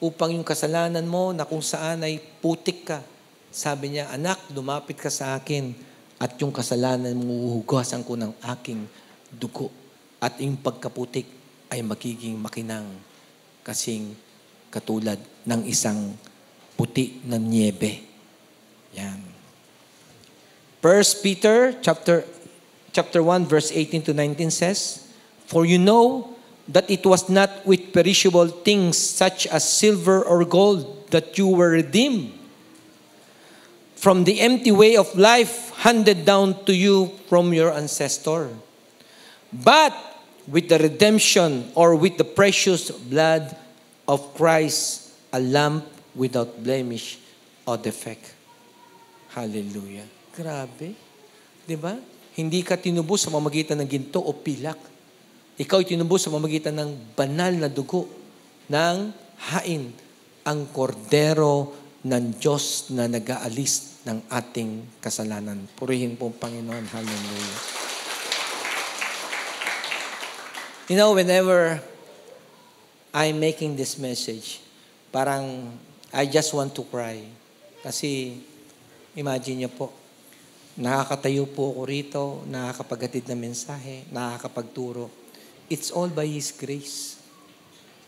Upang yung kasalanan mo na kung saan ay putik ka. Sabi niya, anak, lumapit ka sa akin at yung kasalanan mo huhugasan ko ng aking dugo. At yung pagkaputik ay magiging makinang kasing katulad ng isang puti ng niebe. Yan. First Peter chapter, chapter one verse eighteen to nineteen says, for you know that it was not with perishable things such as silver or gold that you were redeemed from the empty way of life handed down to you from your ancestor, but with the redemption or with the precious blood of Christ, a lamb without blemish or defect. Hallelujah. Grabe. Diba? Hindi ka tinubos sa mamagitan ng ginto o pilak. Ikaw ay tinubos sa pamamagitan ng banal na dugo ng hain, ang kordero ng Diyos na nag-aalis ng ating kasalanan. Purihin po ang Panginoon. Hallelujah. You know, whenever I'm making this message, parang I just want to cry. Kasi, imagine niyo po, nakakatayo po ako rito, nakakapaghatid ng mensahe, nakakapagturo. It's all by His grace.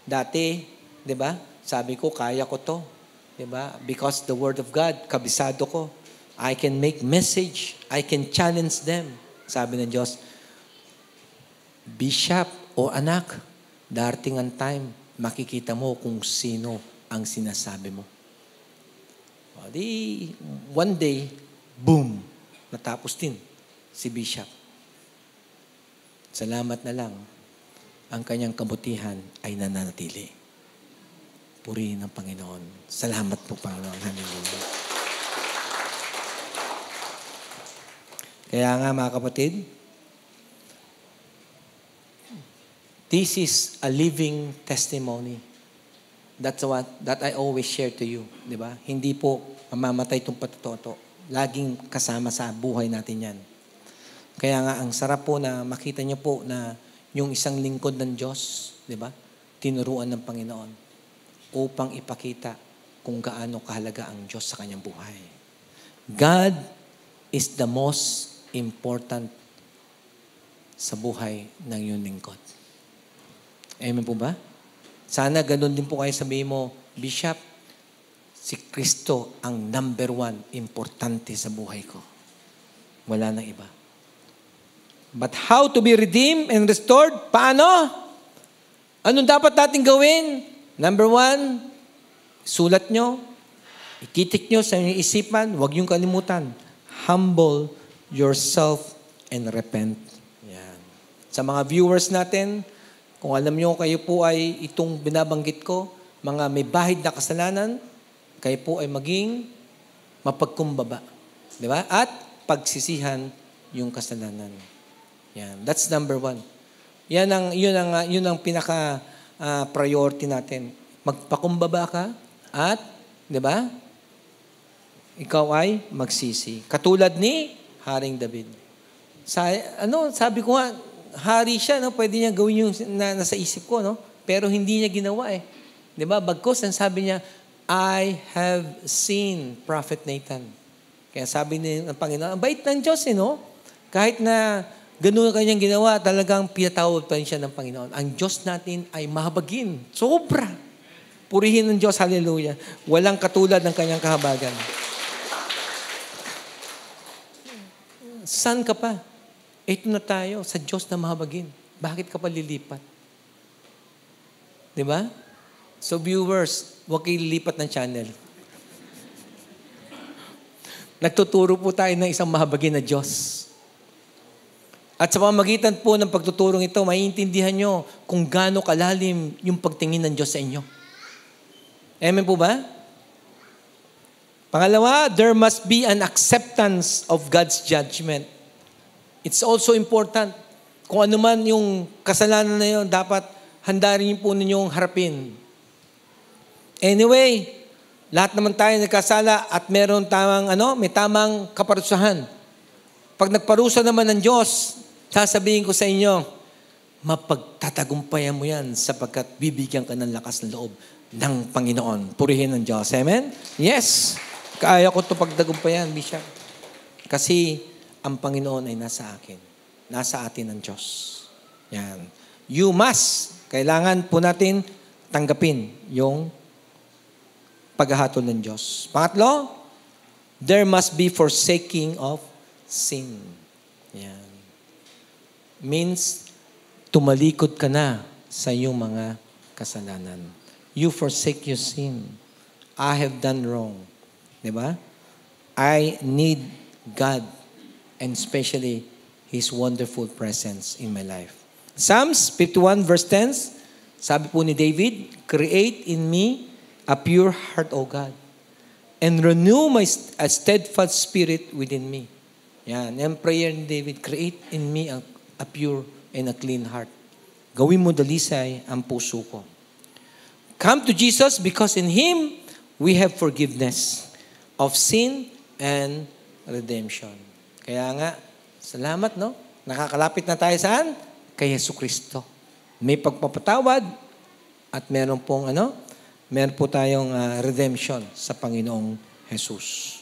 Dati, di ba? Sabi ko, kaya ko to. Di ba? Because the Word of God, kabisado ko. I can make message. I can challenge them. Sabi ng Diyos, Bishop o anak, darating ang time, makikita mo kung sino ang sinasabi mo. O di, one day, boom, natapos din si Bishop. Salamat na lang. Ang kanyang kabutihan ay nananatili. Puri ng Panginoon. Salamat po, Panginoon. Hallelujah. Kaya nga, mga kapatid, this is a living testimony. That's what that I always share to you. Di ba? Hindi po mamamatay itong patutoto. Laging kasama sa buhay natin yan. Kaya nga, ang sarap po na makita niyo po na yung isang lingkod ng Diyos, di ba? Tinuruan ng Panginoon upang ipakita kung gaano kahalaga ang Diyos sa kanyang buhay. God is the most important sa buhay ng iyong lingkod. Amen po ba? Sana ganun din po kayo sabihin mo, Bishop, si Kristo ang number one importante sa buhay ko. Wala nang iba. But how to be redeemed and restored? Paano? Anong dapat natin gawin? Number one, sulat nyo, ikitik nyo sa inyong isipan, huwag nyo kalimutan. Humble yourself and repent. Yan. Sa mga viewers natin, kung alam nyo kayo po ay itong binabanggit ko, mga may bahid na kasalanan, kayo po ay maging mapagkumbaba. Diba? At pagsisihan yung kasalanan. Yan, that's number one. Yan ang, yun ang, yun ang pinaka uh, priority natin. Magpakumbaba ka at, di ba, ikaw ay magsisi. Katulad ni Haring David. Sa, ano, sabi ko nga, hari siya, no? Pwede niya gawin yung na, nasa isip ko, no? Pero hindi niya ginawa eh. Di ba? Bagkos, ang sabi niya, I have seen Prophet Nathan. Kaya sabi ng Panginoon, ang bait ng Diyos, eh, no? Kahit na ganun ang kanyang ginawa, talagang pinatawag pa rin siya ng Panginoon. Ang Diyos natin ay mahabagin. Sobra. Purihin ng Diyos, hallelujah. Walang katulad ng kanyang kahabagan. San ka pa? Ito na tayo, sa Diyos na mahabagin. Bakit ka pa lilipat? Diba? So viewers, huwag kayo lilipat ng channel. Nagtuturo po tayo ng isang mahabagin na Diyos. At sa pamamagitan po ng pagtuturong ito, maiintindihan nyo kung gaano kalalim yung pagtingin ng Diyos sa inyo. Amen po ba? Pangalawa, there must be an acceptance of God's judgment. It's also important. Kung ano man yung kasalanan na yun, dapat handa rin po ninyong harapin. Anyway, lahat naman tayo nagkasala at meron tamang, ano, may tamang kaparusahan. Pag nagparusa naman ng Diyos, sasabihin ko sa inyo, mapagtatagumpayan mo yan sapagkat bibigyan ka ng lakas ng loob ng Panginoon. Purihin ng Diyos. Amen? Yes! Kaya ko ito pagtagumpayan, Bishop. Kasi ang Panginoon ay nasa akin. Nasa atin ang Diyos. Yan. You must. Kailangan po natin tanggapin yung paghahatol ng Diyos. Pangatlo, there must be forsaking of sin. Yan. Means, tumalikod ka na sa iyong mga kasalanan. You forsake your sin. I have done wrong. Diba? I need God. And especially, His wonderful presence in my life. Psalms fifty-one verse ten, sabi po ni David, create in me a pure heart, O God, and renew my st- a steadfast spirit within me. Yan, yan prayer ni David, create in me a, a pure and a clean heart. Gawin mo dalisay ang puso ko. Come to Jesus because in Him, we have forgiveness of sin and redemption. Kaya nga, salamat, no? Nakakalapit na tayo saan? Kay Yesu Kristo. May pagpapatawad at meron pong ano? Meron po tayong uh, redemption sa Panginoong Jesus.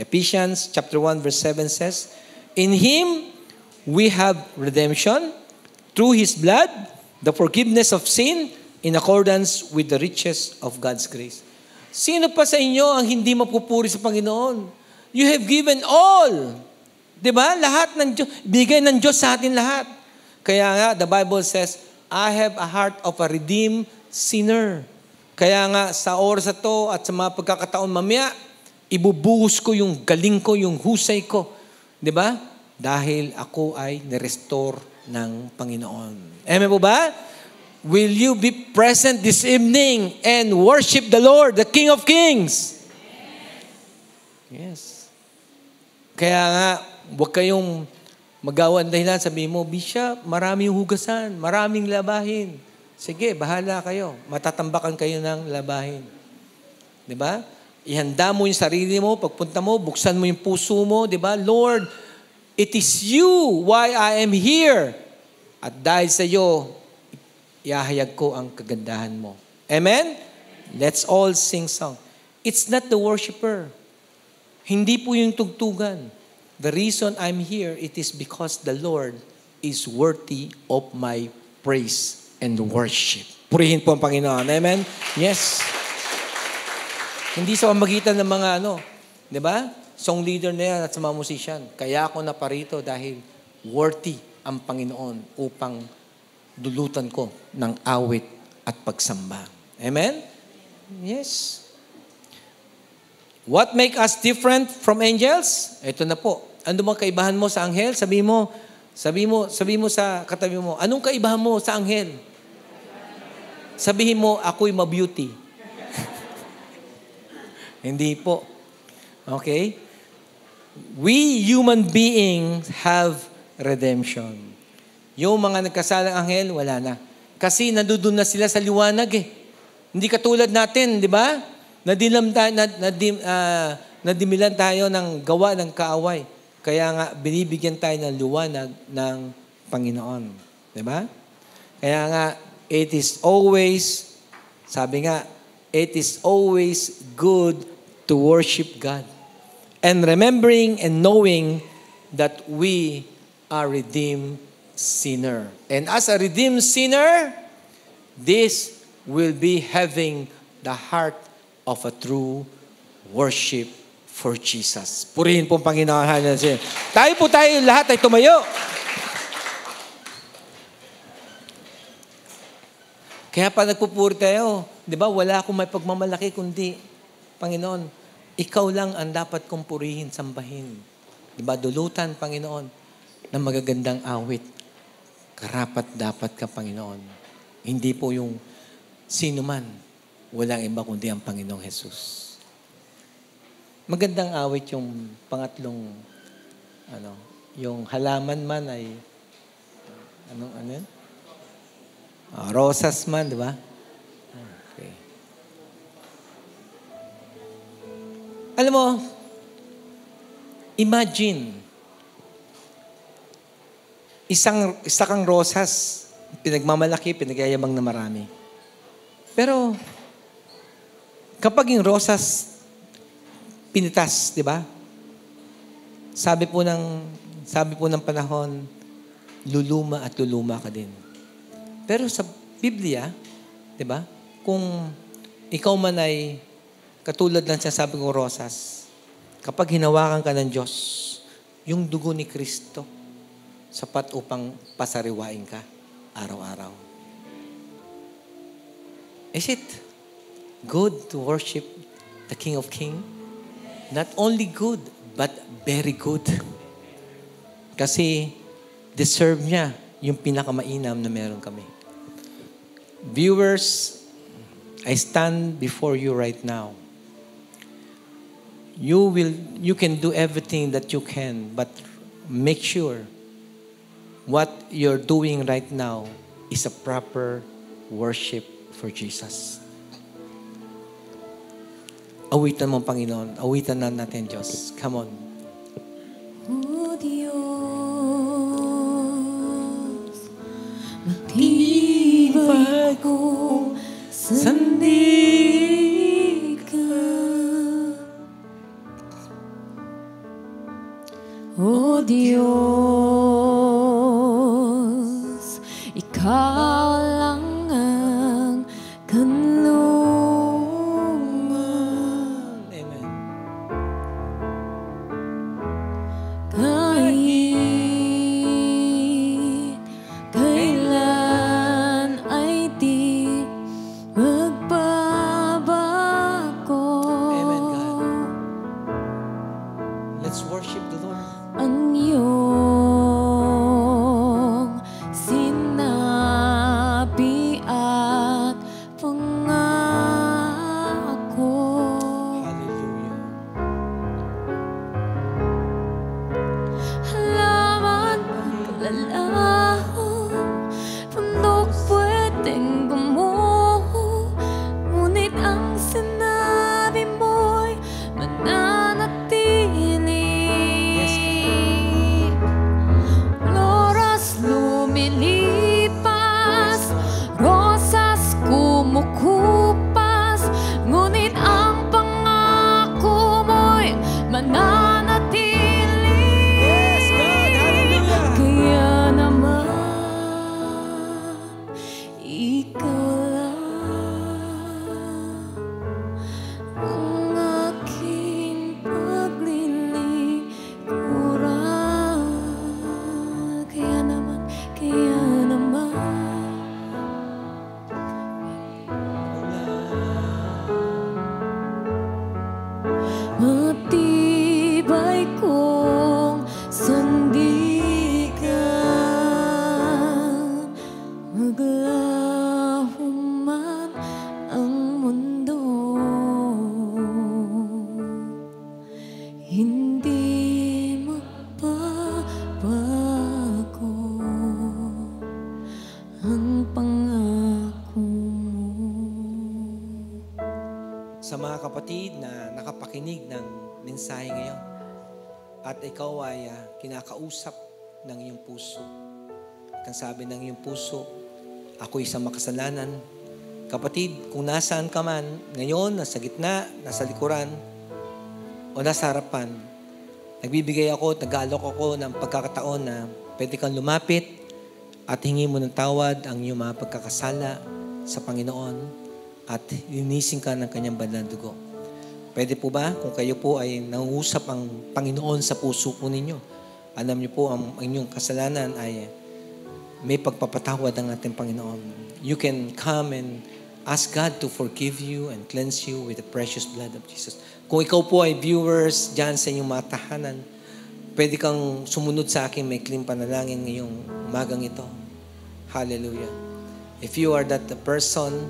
Ephesians chapter one verse seven says, in Him we have redemption through His blood, the forgiveness of sin in accordance with the riches of God's grace. Sino pa sa inyo ang hindi mapupuri sa Panginoon? You have given all. Diba? Lahat ng Diyos. Bigay ng Diyos sa atin lahat. Kaya nga, the Bible says, I have a heart of a redeemed sinner. Kaya nga, sa oras na to at sa mga pagkakataon mamaya, ibubuhos ko yung galing ko, yung husay ko. Diba? Dahil ako ay nirestore ng Panginoon. Amen po ba? Will you be present this evening and worship the Lord, the King of Kings? Yes. Kaya nga, huwag kayong magawa ng dahilan. Sabihin mo, Bishop, maraming hugasan, maraming labahin. Sige, bahala kayo. Matatambakan kayo ng labahin. Diba? Ihanda mo yung sarili mo, pagpunta mo, buksan mo yung puso mo. Diba? Lord, it is you why I am here. At dahil sa iyo, iahayag ko ang kagandahan mo. Amen? Let's all sing song. It's not the worshiper. Hindi po yung tugtugan. The reason I'm here, it is because the Lord is worthy of my praise and worship. Purihin po ang Panginoon. Amen? Yes. Hindi sa pamagitan ng mga ano, di ba? Song leader na yan at sa mga musician. Kaya ako naparito dahil worthy ang Panginoon upang dulutan ko ng awit at pagsamba. Amen? Yes. What make us different from angels? Ito na po. Ano bang kaibahan mo sa anghel? Sabi mo, sabi mo, sabi mo sa katabi mo, anong kaibahan mo sa anghel? Sabihin mo, ako'y ma-beauty. Hindi po. Okay? We human beings have redemption. Yung mga nagkasalang anghel, wala na. Kasi nandun na sila sa liwanag eh. Hindi katulad natin, di ba? Na, dilam, na, na, na, uh, nadimilan tayo ng gawa ng kaaway. Kaya nga, binibigyan tayo ng liwanag ng Panginoon. Diba? Kaya nga, it is always, sabi nga, it is always good to worship God. And remembering and knowing that we are redeemed sinner. And as a redeemed sinner, this will be having the heart of a true worship for Jesus. Purihin po ang Panginoon natin. Tayo po tayo lahat ay tumayo. Kaya pa nagpupuri tayo. Di ba? Wala akong may pagmamalaki kundi, Panginoon, ikaw lang ang dapat kong purihin, sambahin. Di ba? Dulutan, Panginoon, ng magagandang awit. Karapat dapat ka, Panginoon. Hindi po yung sino man. Walang iba kundi ang Panginoong Jesus. Magandang awit yung pangatlong ano, yung halaman man ay anong ano? Ah, rosas man, di ba? Okay. Alam mo, imagine isang isa kang rosas, pinagmamalaki, pinagyayabang na marami. Pero kapag yung rosas pinitas, di ba? Sabi po ng sabi po ng panahon, luluma at luluma ka din. Pero sa Biblia, di ba? Kung ikaw man ay katulad ng sinasabi kong rosas, kapag hinawakan ka ng Diyos, yung dugo ni Kristo, sapat upang pasariwain ka araw-araw. Is it good to worship the King of Kings? Not only good, but very good. Kasi deserve niya yung pinakamainam na meron kami. Viewers, I stand before you right now. You will, you can do everything that you can, but make sure what you're doing right now is a proper worship for Jesus. Awitan mo, Panginoon. Awitan na natin, Diyos. Come on. O Diyos, matibay kong sandig ka. O Diyos, ikaw lang ang kanlungan. Sa mga kapatid na nakapakinig ng mensahe ngayon. At ikaw ay uh, kinakausap ng iyong puso. At ang sabi ng iyong puso, ako'y isang makasalanan. Kapatid, kung nasaan ka man, ngayon, nasa gitna, nasa likuran, o nasa harapan, nagbibigay ako at nag-aalok ako ng pagkakataon na pwede kang lumapit at hingi mo ng tawad ang iyong mga pagkakasala sa Panginoon at linisin ka ng kanyang banal na dugo. Pwede po ba kung kayo po ay nangusap ang Panginoon sa puso po ninyo? Alam niyo po, ang inyong kasalanan ay may pagpapatawad ng ating Panginoon. You can come and ask God to forgive you and cleanse you with the precious blood of Jesus. Kung ikaw po ay viewers dyan sa inyong matahanan, pwede kang sumunod sa akin, may clean panalangin ngayong umagang ito. Hallelujah. If you are that person,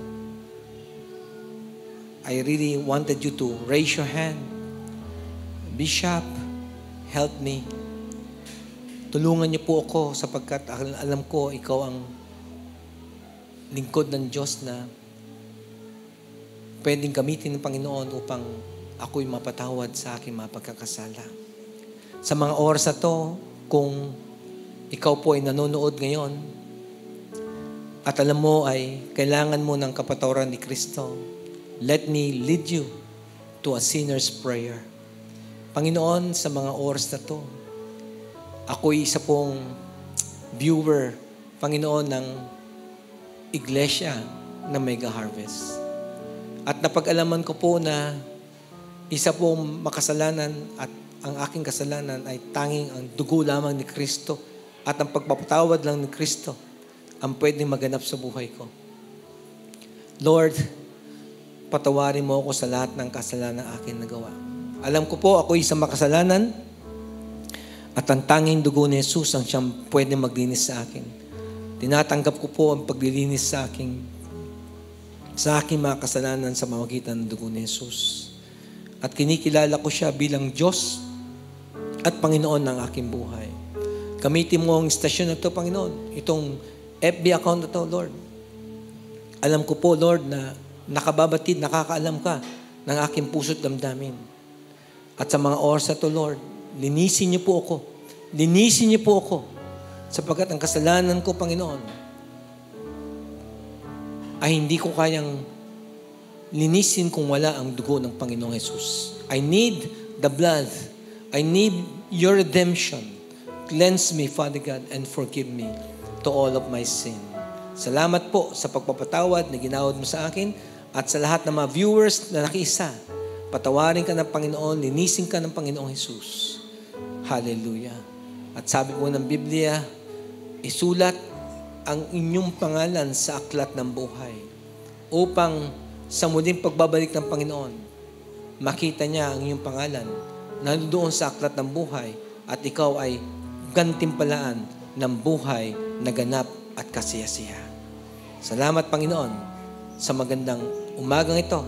I really wanted you to raise your hand. Bishop, help me. Tulungan niyo po ako sapagkat alam ko ikaw ang lingkod ng Diyos na pwedeng gamitin ng Panginoon upang ako'y mapatawad sa aking mga pagkakasala. Sa mga oras na to, kung ikaw po ay nanonood ngayon at alam mo ay kailangan mo ng kapatawaran ni Kristo, let me lead you to a sinner's prayer. Panginoon, sa mga oras na to, ako'y isa pong viewer, Panginoon, ng iglesia na Mega Harvest. At napag-alaman ko po na isa pong makasalanan at ang aking kasalanan ay tanging ang dugo lamang ni Kristo at ang pagpapatawad lang ni Kristo ang pwedeng maganap sa buhay ko. Lord, patawarin mo ako sa lahat ng kasalanan akin nagawa. Alam ko po, ako'y isang makasalanan at ang tanging dugo ni Jesus ang siyang pwede maglinis sa akin. Tinatanggap ko po ang paglilinis sa akin sa aking mga kasalanan sa pamamagitan ng dugo ni Jesus. At kinikilala ko siya bilang Diyos at Panginoon ng aking buhay. Gamitin mo ang istasyon na ito, Panginoon. Itong F B account na ito, Lord. Alam ko po, Lord, na nakababatid, nakakaalam ka ng aking puso't damdamin. At sa mga oras na to, Lord, linisin niyo po ako. Linisin niyo po ako sapagkat ang kasalanan ko, Panginoon, ay hindi ko kayang linisin kung wala ang dugo ng Panginoong Jesus. I need the blood. I need your redemption. Cleanse me, Father God, and forgive me to all of my sin. Salamat po sa pagpapatawad na ginawad mo sa akin. At sa lahat ng mga viewers na nakiisa, patawarin ka ng Panginoon, linisin ka ng Panginoong Jesus. Hallelujah. At sabi po ng Biblia, isulat ang inyong pangalan sa aklat ng buhay upang sa muling pagbabalik ng Panginoon, makita niya ang inyong pangalan na doon sa aklat ng buhay at ikaw ay gantimpalaan ng buhay na ganap at kasiyasiya. Salamat, Panginoon, sa magandang umagang ito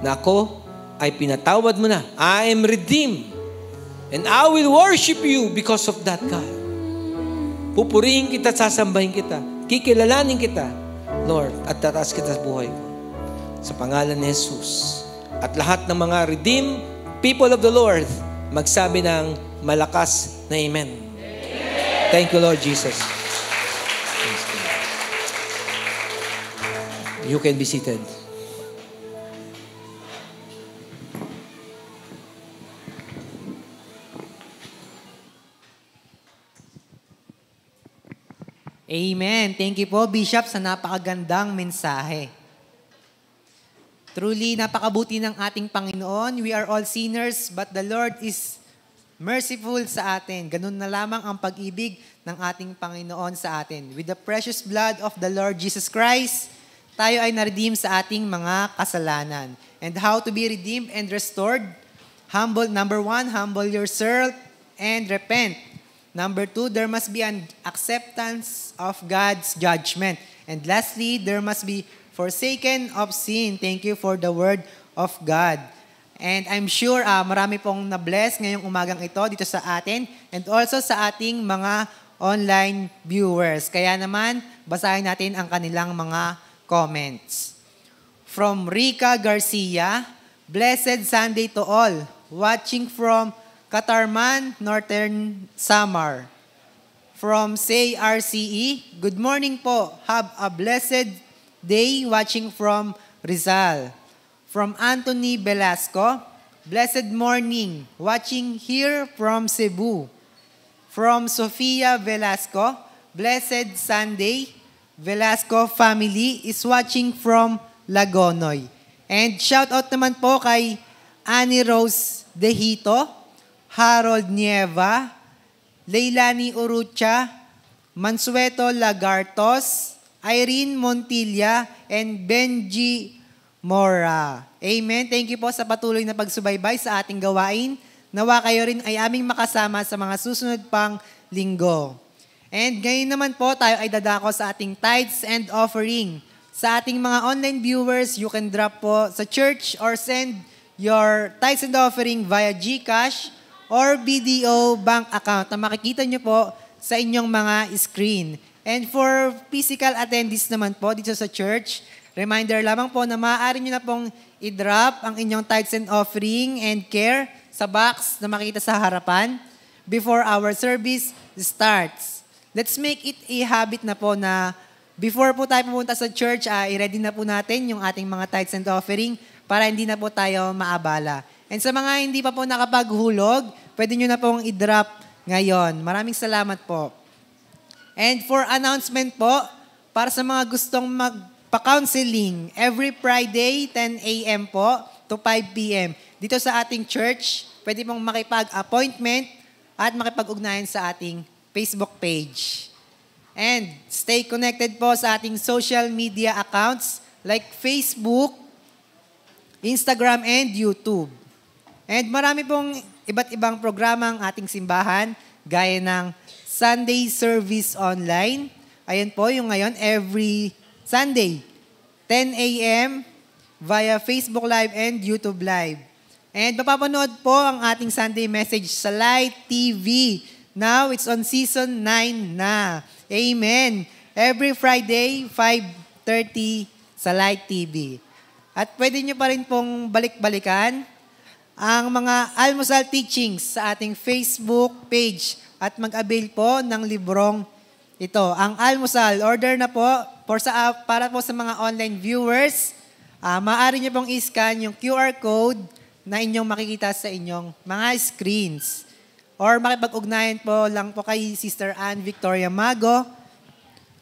na ako ay pinatawad mo na. I am redeemed and I will worship you because of that, God. Pupurihin kita, sasambahin kita, kikilalanin kita, Lord, at tataas kita sa buhay ko. Sa pangalan ni Jesus. At lahat ng mga redeemed people of the Lord, magsabi ng malakas na Amen. Amen. Thank you, Lord Jesus. You can be seated. Amen. Thank you po, Bishop, sa napakagandang mensahe. Truly, napakabuti ng ating Panginoon. We are all sinners, but the Lord is merciful sa atin. Ganun na lamang ang pag-ibig ng ating Panginoon sa atin. With the precious blood of the Lord Jesus Christ, tayo ay na-redeem sa ating mga kasalanan. And how to be redeemed and restored? Humble, number one, humble yourself and repent. Number two, there must be an acceptance of God's judgment. And lastly, there must be forsaken of sin. Thank you for the word of God. And I'm sure uh, marami pong na-bless ngayong umagang ito dito sa atin and also sa ating mga online viewers. Kaya naman, basahin natin ang kanilang mga comments. From Rica Garcia, blessed Sunday to all. watching from Katarman, Northern Samar. From C A R C E, good morning po. Have a blessed day watching from Rizal. From Anthony Velasco, blessed morning watching here from Cebu. From Sofia Velasco, blessed Sunday. Velasco family is watching from Lagonoy. And shout out naman po kay Annie Rose Dehito, Harold Nieva, Leilani Urucha, Mansueto Lagartos, Irene Montilla, and Benji Mora. Amen. Thank you po sa patuloy na pagsubaybay sa ating gawain. Nawa kayo rin ay aming makasama sa mga susunod pang linggo. And ngayon naman po tayo ay dadako sa ating tithes and offering. Sa ating mga online viewers, you can drop po sa church or send your tithes and offering via GCash or B D O bank account na makikita nyo po sa inyong mga screen. And for physical attendees naman po dito sa church, reminder lamang po na maaari nyo na pong i-drop ang inyong tithes and offering and care sa box na makikita sa harapan before our service starts. Let's make it a habit na po na before po tayo pumunta sa church, uh, i-ready na po natin yung ating mga tithes and offering para hindi na po tayo maabala. And sa mga hindi pa po nakapaghulog, pwede nyo na pong i-drop ngayon. Maraming salamat po. And for announcement po, para sa mga gustong magpa-counseling, every Friday, ten A M po to five P M Dito sa ating church, pwede pong makipag-appointment at makipag-ugnayan sa ating Facebook page. And stay connected po sa ating social media accounts like Facebook, Instagram, and YouTube. And marami pong iba't ibang programa ang ating simbahan, gaya ng Sunday Service Online. Ayan po yung ngayon, every Sunday, ten A M via Facebook Live and YouTube Live. And mapapanood po ang ating Sunday message sa Light T V. Now, it's on Season nine na. Amen. Every Friday, five thirty sa Light T V. At pwede nyo pa rin pong balik-balikan ang mga almusal teachings sa ating Facebook page at mag-avail po ng librong ito. Ang almusal, order na po for sa, para po sa mga online viewers. Uh, maaari nyo pong iscan yung Q R code na inyong makikita sa inyong mga screens. Or makipag-ugnayan po lang po kay Sister Anne Victoria Mago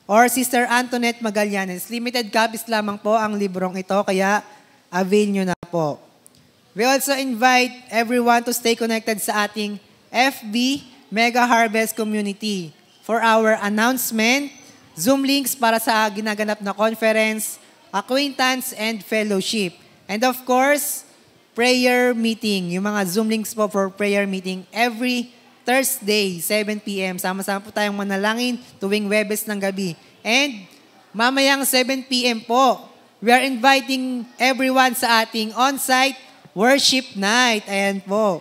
or Sister Antoinette Magallanes. Limited copies lamang po ang librong ito, kaya avail nyo na po. We also invite everyone to stay connected sa ating F B Mega Harvest Community for our announcement, Zoom links para sa ginaganap na conference, acquaintance, and fellowship. And of course, prayer meeting. Yung mga Zoom links po for prayer meeting every Thursday, seven P M Sama-sama po tayong manalangin tuwing Webes ng gabi. And mamayang seven P M po, we are inviting everyone sa ating on-site Worship Night, ayan po.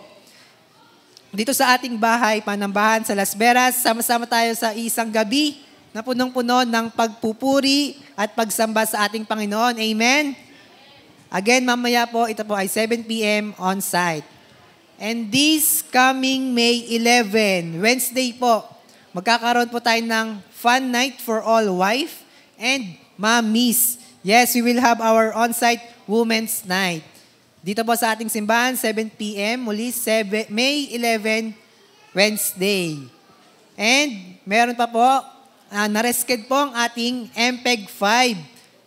Dito sa ating bahay, panambahan sa Las Veras, sama-sama tayo sa isang gabi na punong-puno ng pagpupuri at pagsamba sa ating Panginoon. Amen? Again, mamaya po, ito po ay seven P M on-site. And this coming May eleventh, Wednesday po, magkakaroon po tayo ng fun night for all wife and mommies. Yes, we will have our on-site women's night. Dito po sa ating simbahan, seven P M muli May eleventh, Wednesday. And meron pa po, uh, naresked po ang ating M P E G five.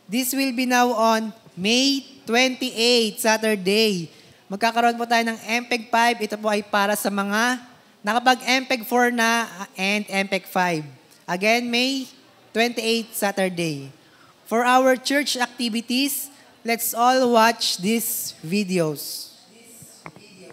This will be now on May twenty-eighth, Saturday. Magkakaroon po tayo ng M P E G five. Ito po ay para sa mga nakapag-M P E G four na and M P E G five. Again, May twenty-eighth, Saturday. For our church activities, let's all watch these videos. This video.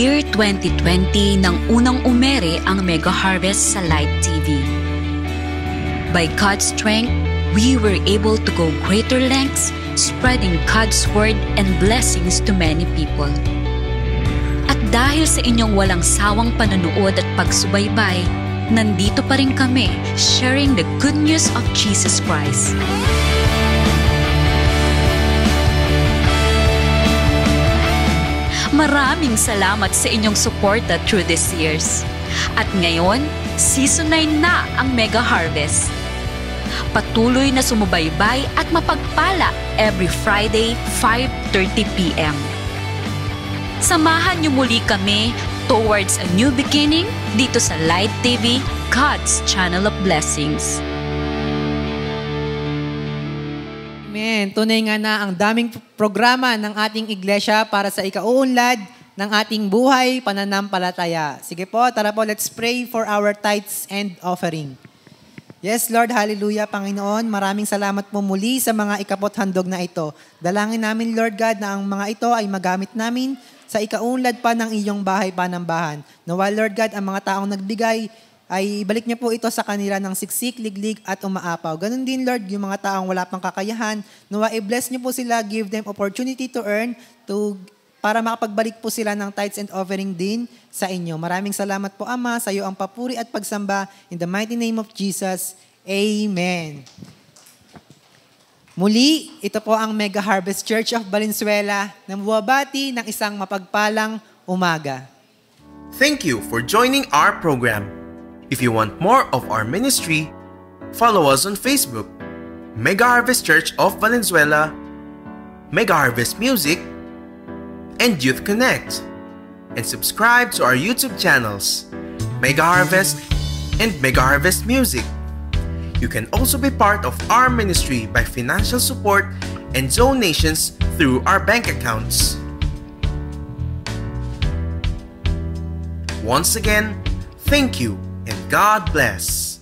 year twenty twenty nang unang umere ang Mega Harvest sa Light T V. By God's strength, we were able to go greater lengths, spreading God's word and blessings to many people. At dahil sa inyong walang sawang panonood at pagsubaybay, nandito pa rin kami, sharing the good news of Jesus Christ. Maraming salamat sa inyong suporta through these years. At ngayon, Season nine na ang Mega Harvest. Patuloy na sumubaybay at mapagpala every Friday, five thirty p m Samahan niyo muli kami towards a new beginning dito sa Light T V, God's Channel of Blessings. Amen. Tunay nga na ang daming programa ng ating iglesia para sa ikauunlad ng ating buhay, pananampalataya. Sige po, tara po, let's pray for our tithes and offering. Yes, Lord, hallelujah, Panginoon. Maraming salamat po muli sa mga ikapothandog na ito. Dalangin namin, Lord God, na ang mga ito ay magamit namin sa ikaunlad pa ng iyong bahay panambahan. Nawa, Lord God, ang mga taong nagbigay, ay ibalik niya po ito sa kanila ng siksik, liglig at umaapaw. Ganun din, Lord, yung mga taong wala pang kakayahan, nawa i-bless niyo po sila, give them opportunity to earn, to para makapagbalik po sila ng tithes and offering din sa inyo. Maraming salamat po, Ama, sa iyo ang papuri at pagsamba. In the mighty name of Jesus, Amen. Muli, ito po ang Mega Harvest Church of Valenzuela na buwabati ng isang mapagpalang umaga. Thank you for joining our program. If you want more of our ministry, follow us on Facebook, Mega Harvest Church of Valenzuela, Mega Harvest Music, and Youth Connect. And subscribe to our YouTube channels, Mega Harvest and Mega Harvest Music. You can also be part of our ministry by financial support and donations through our bank accounts. Once again, thank you. And God bless.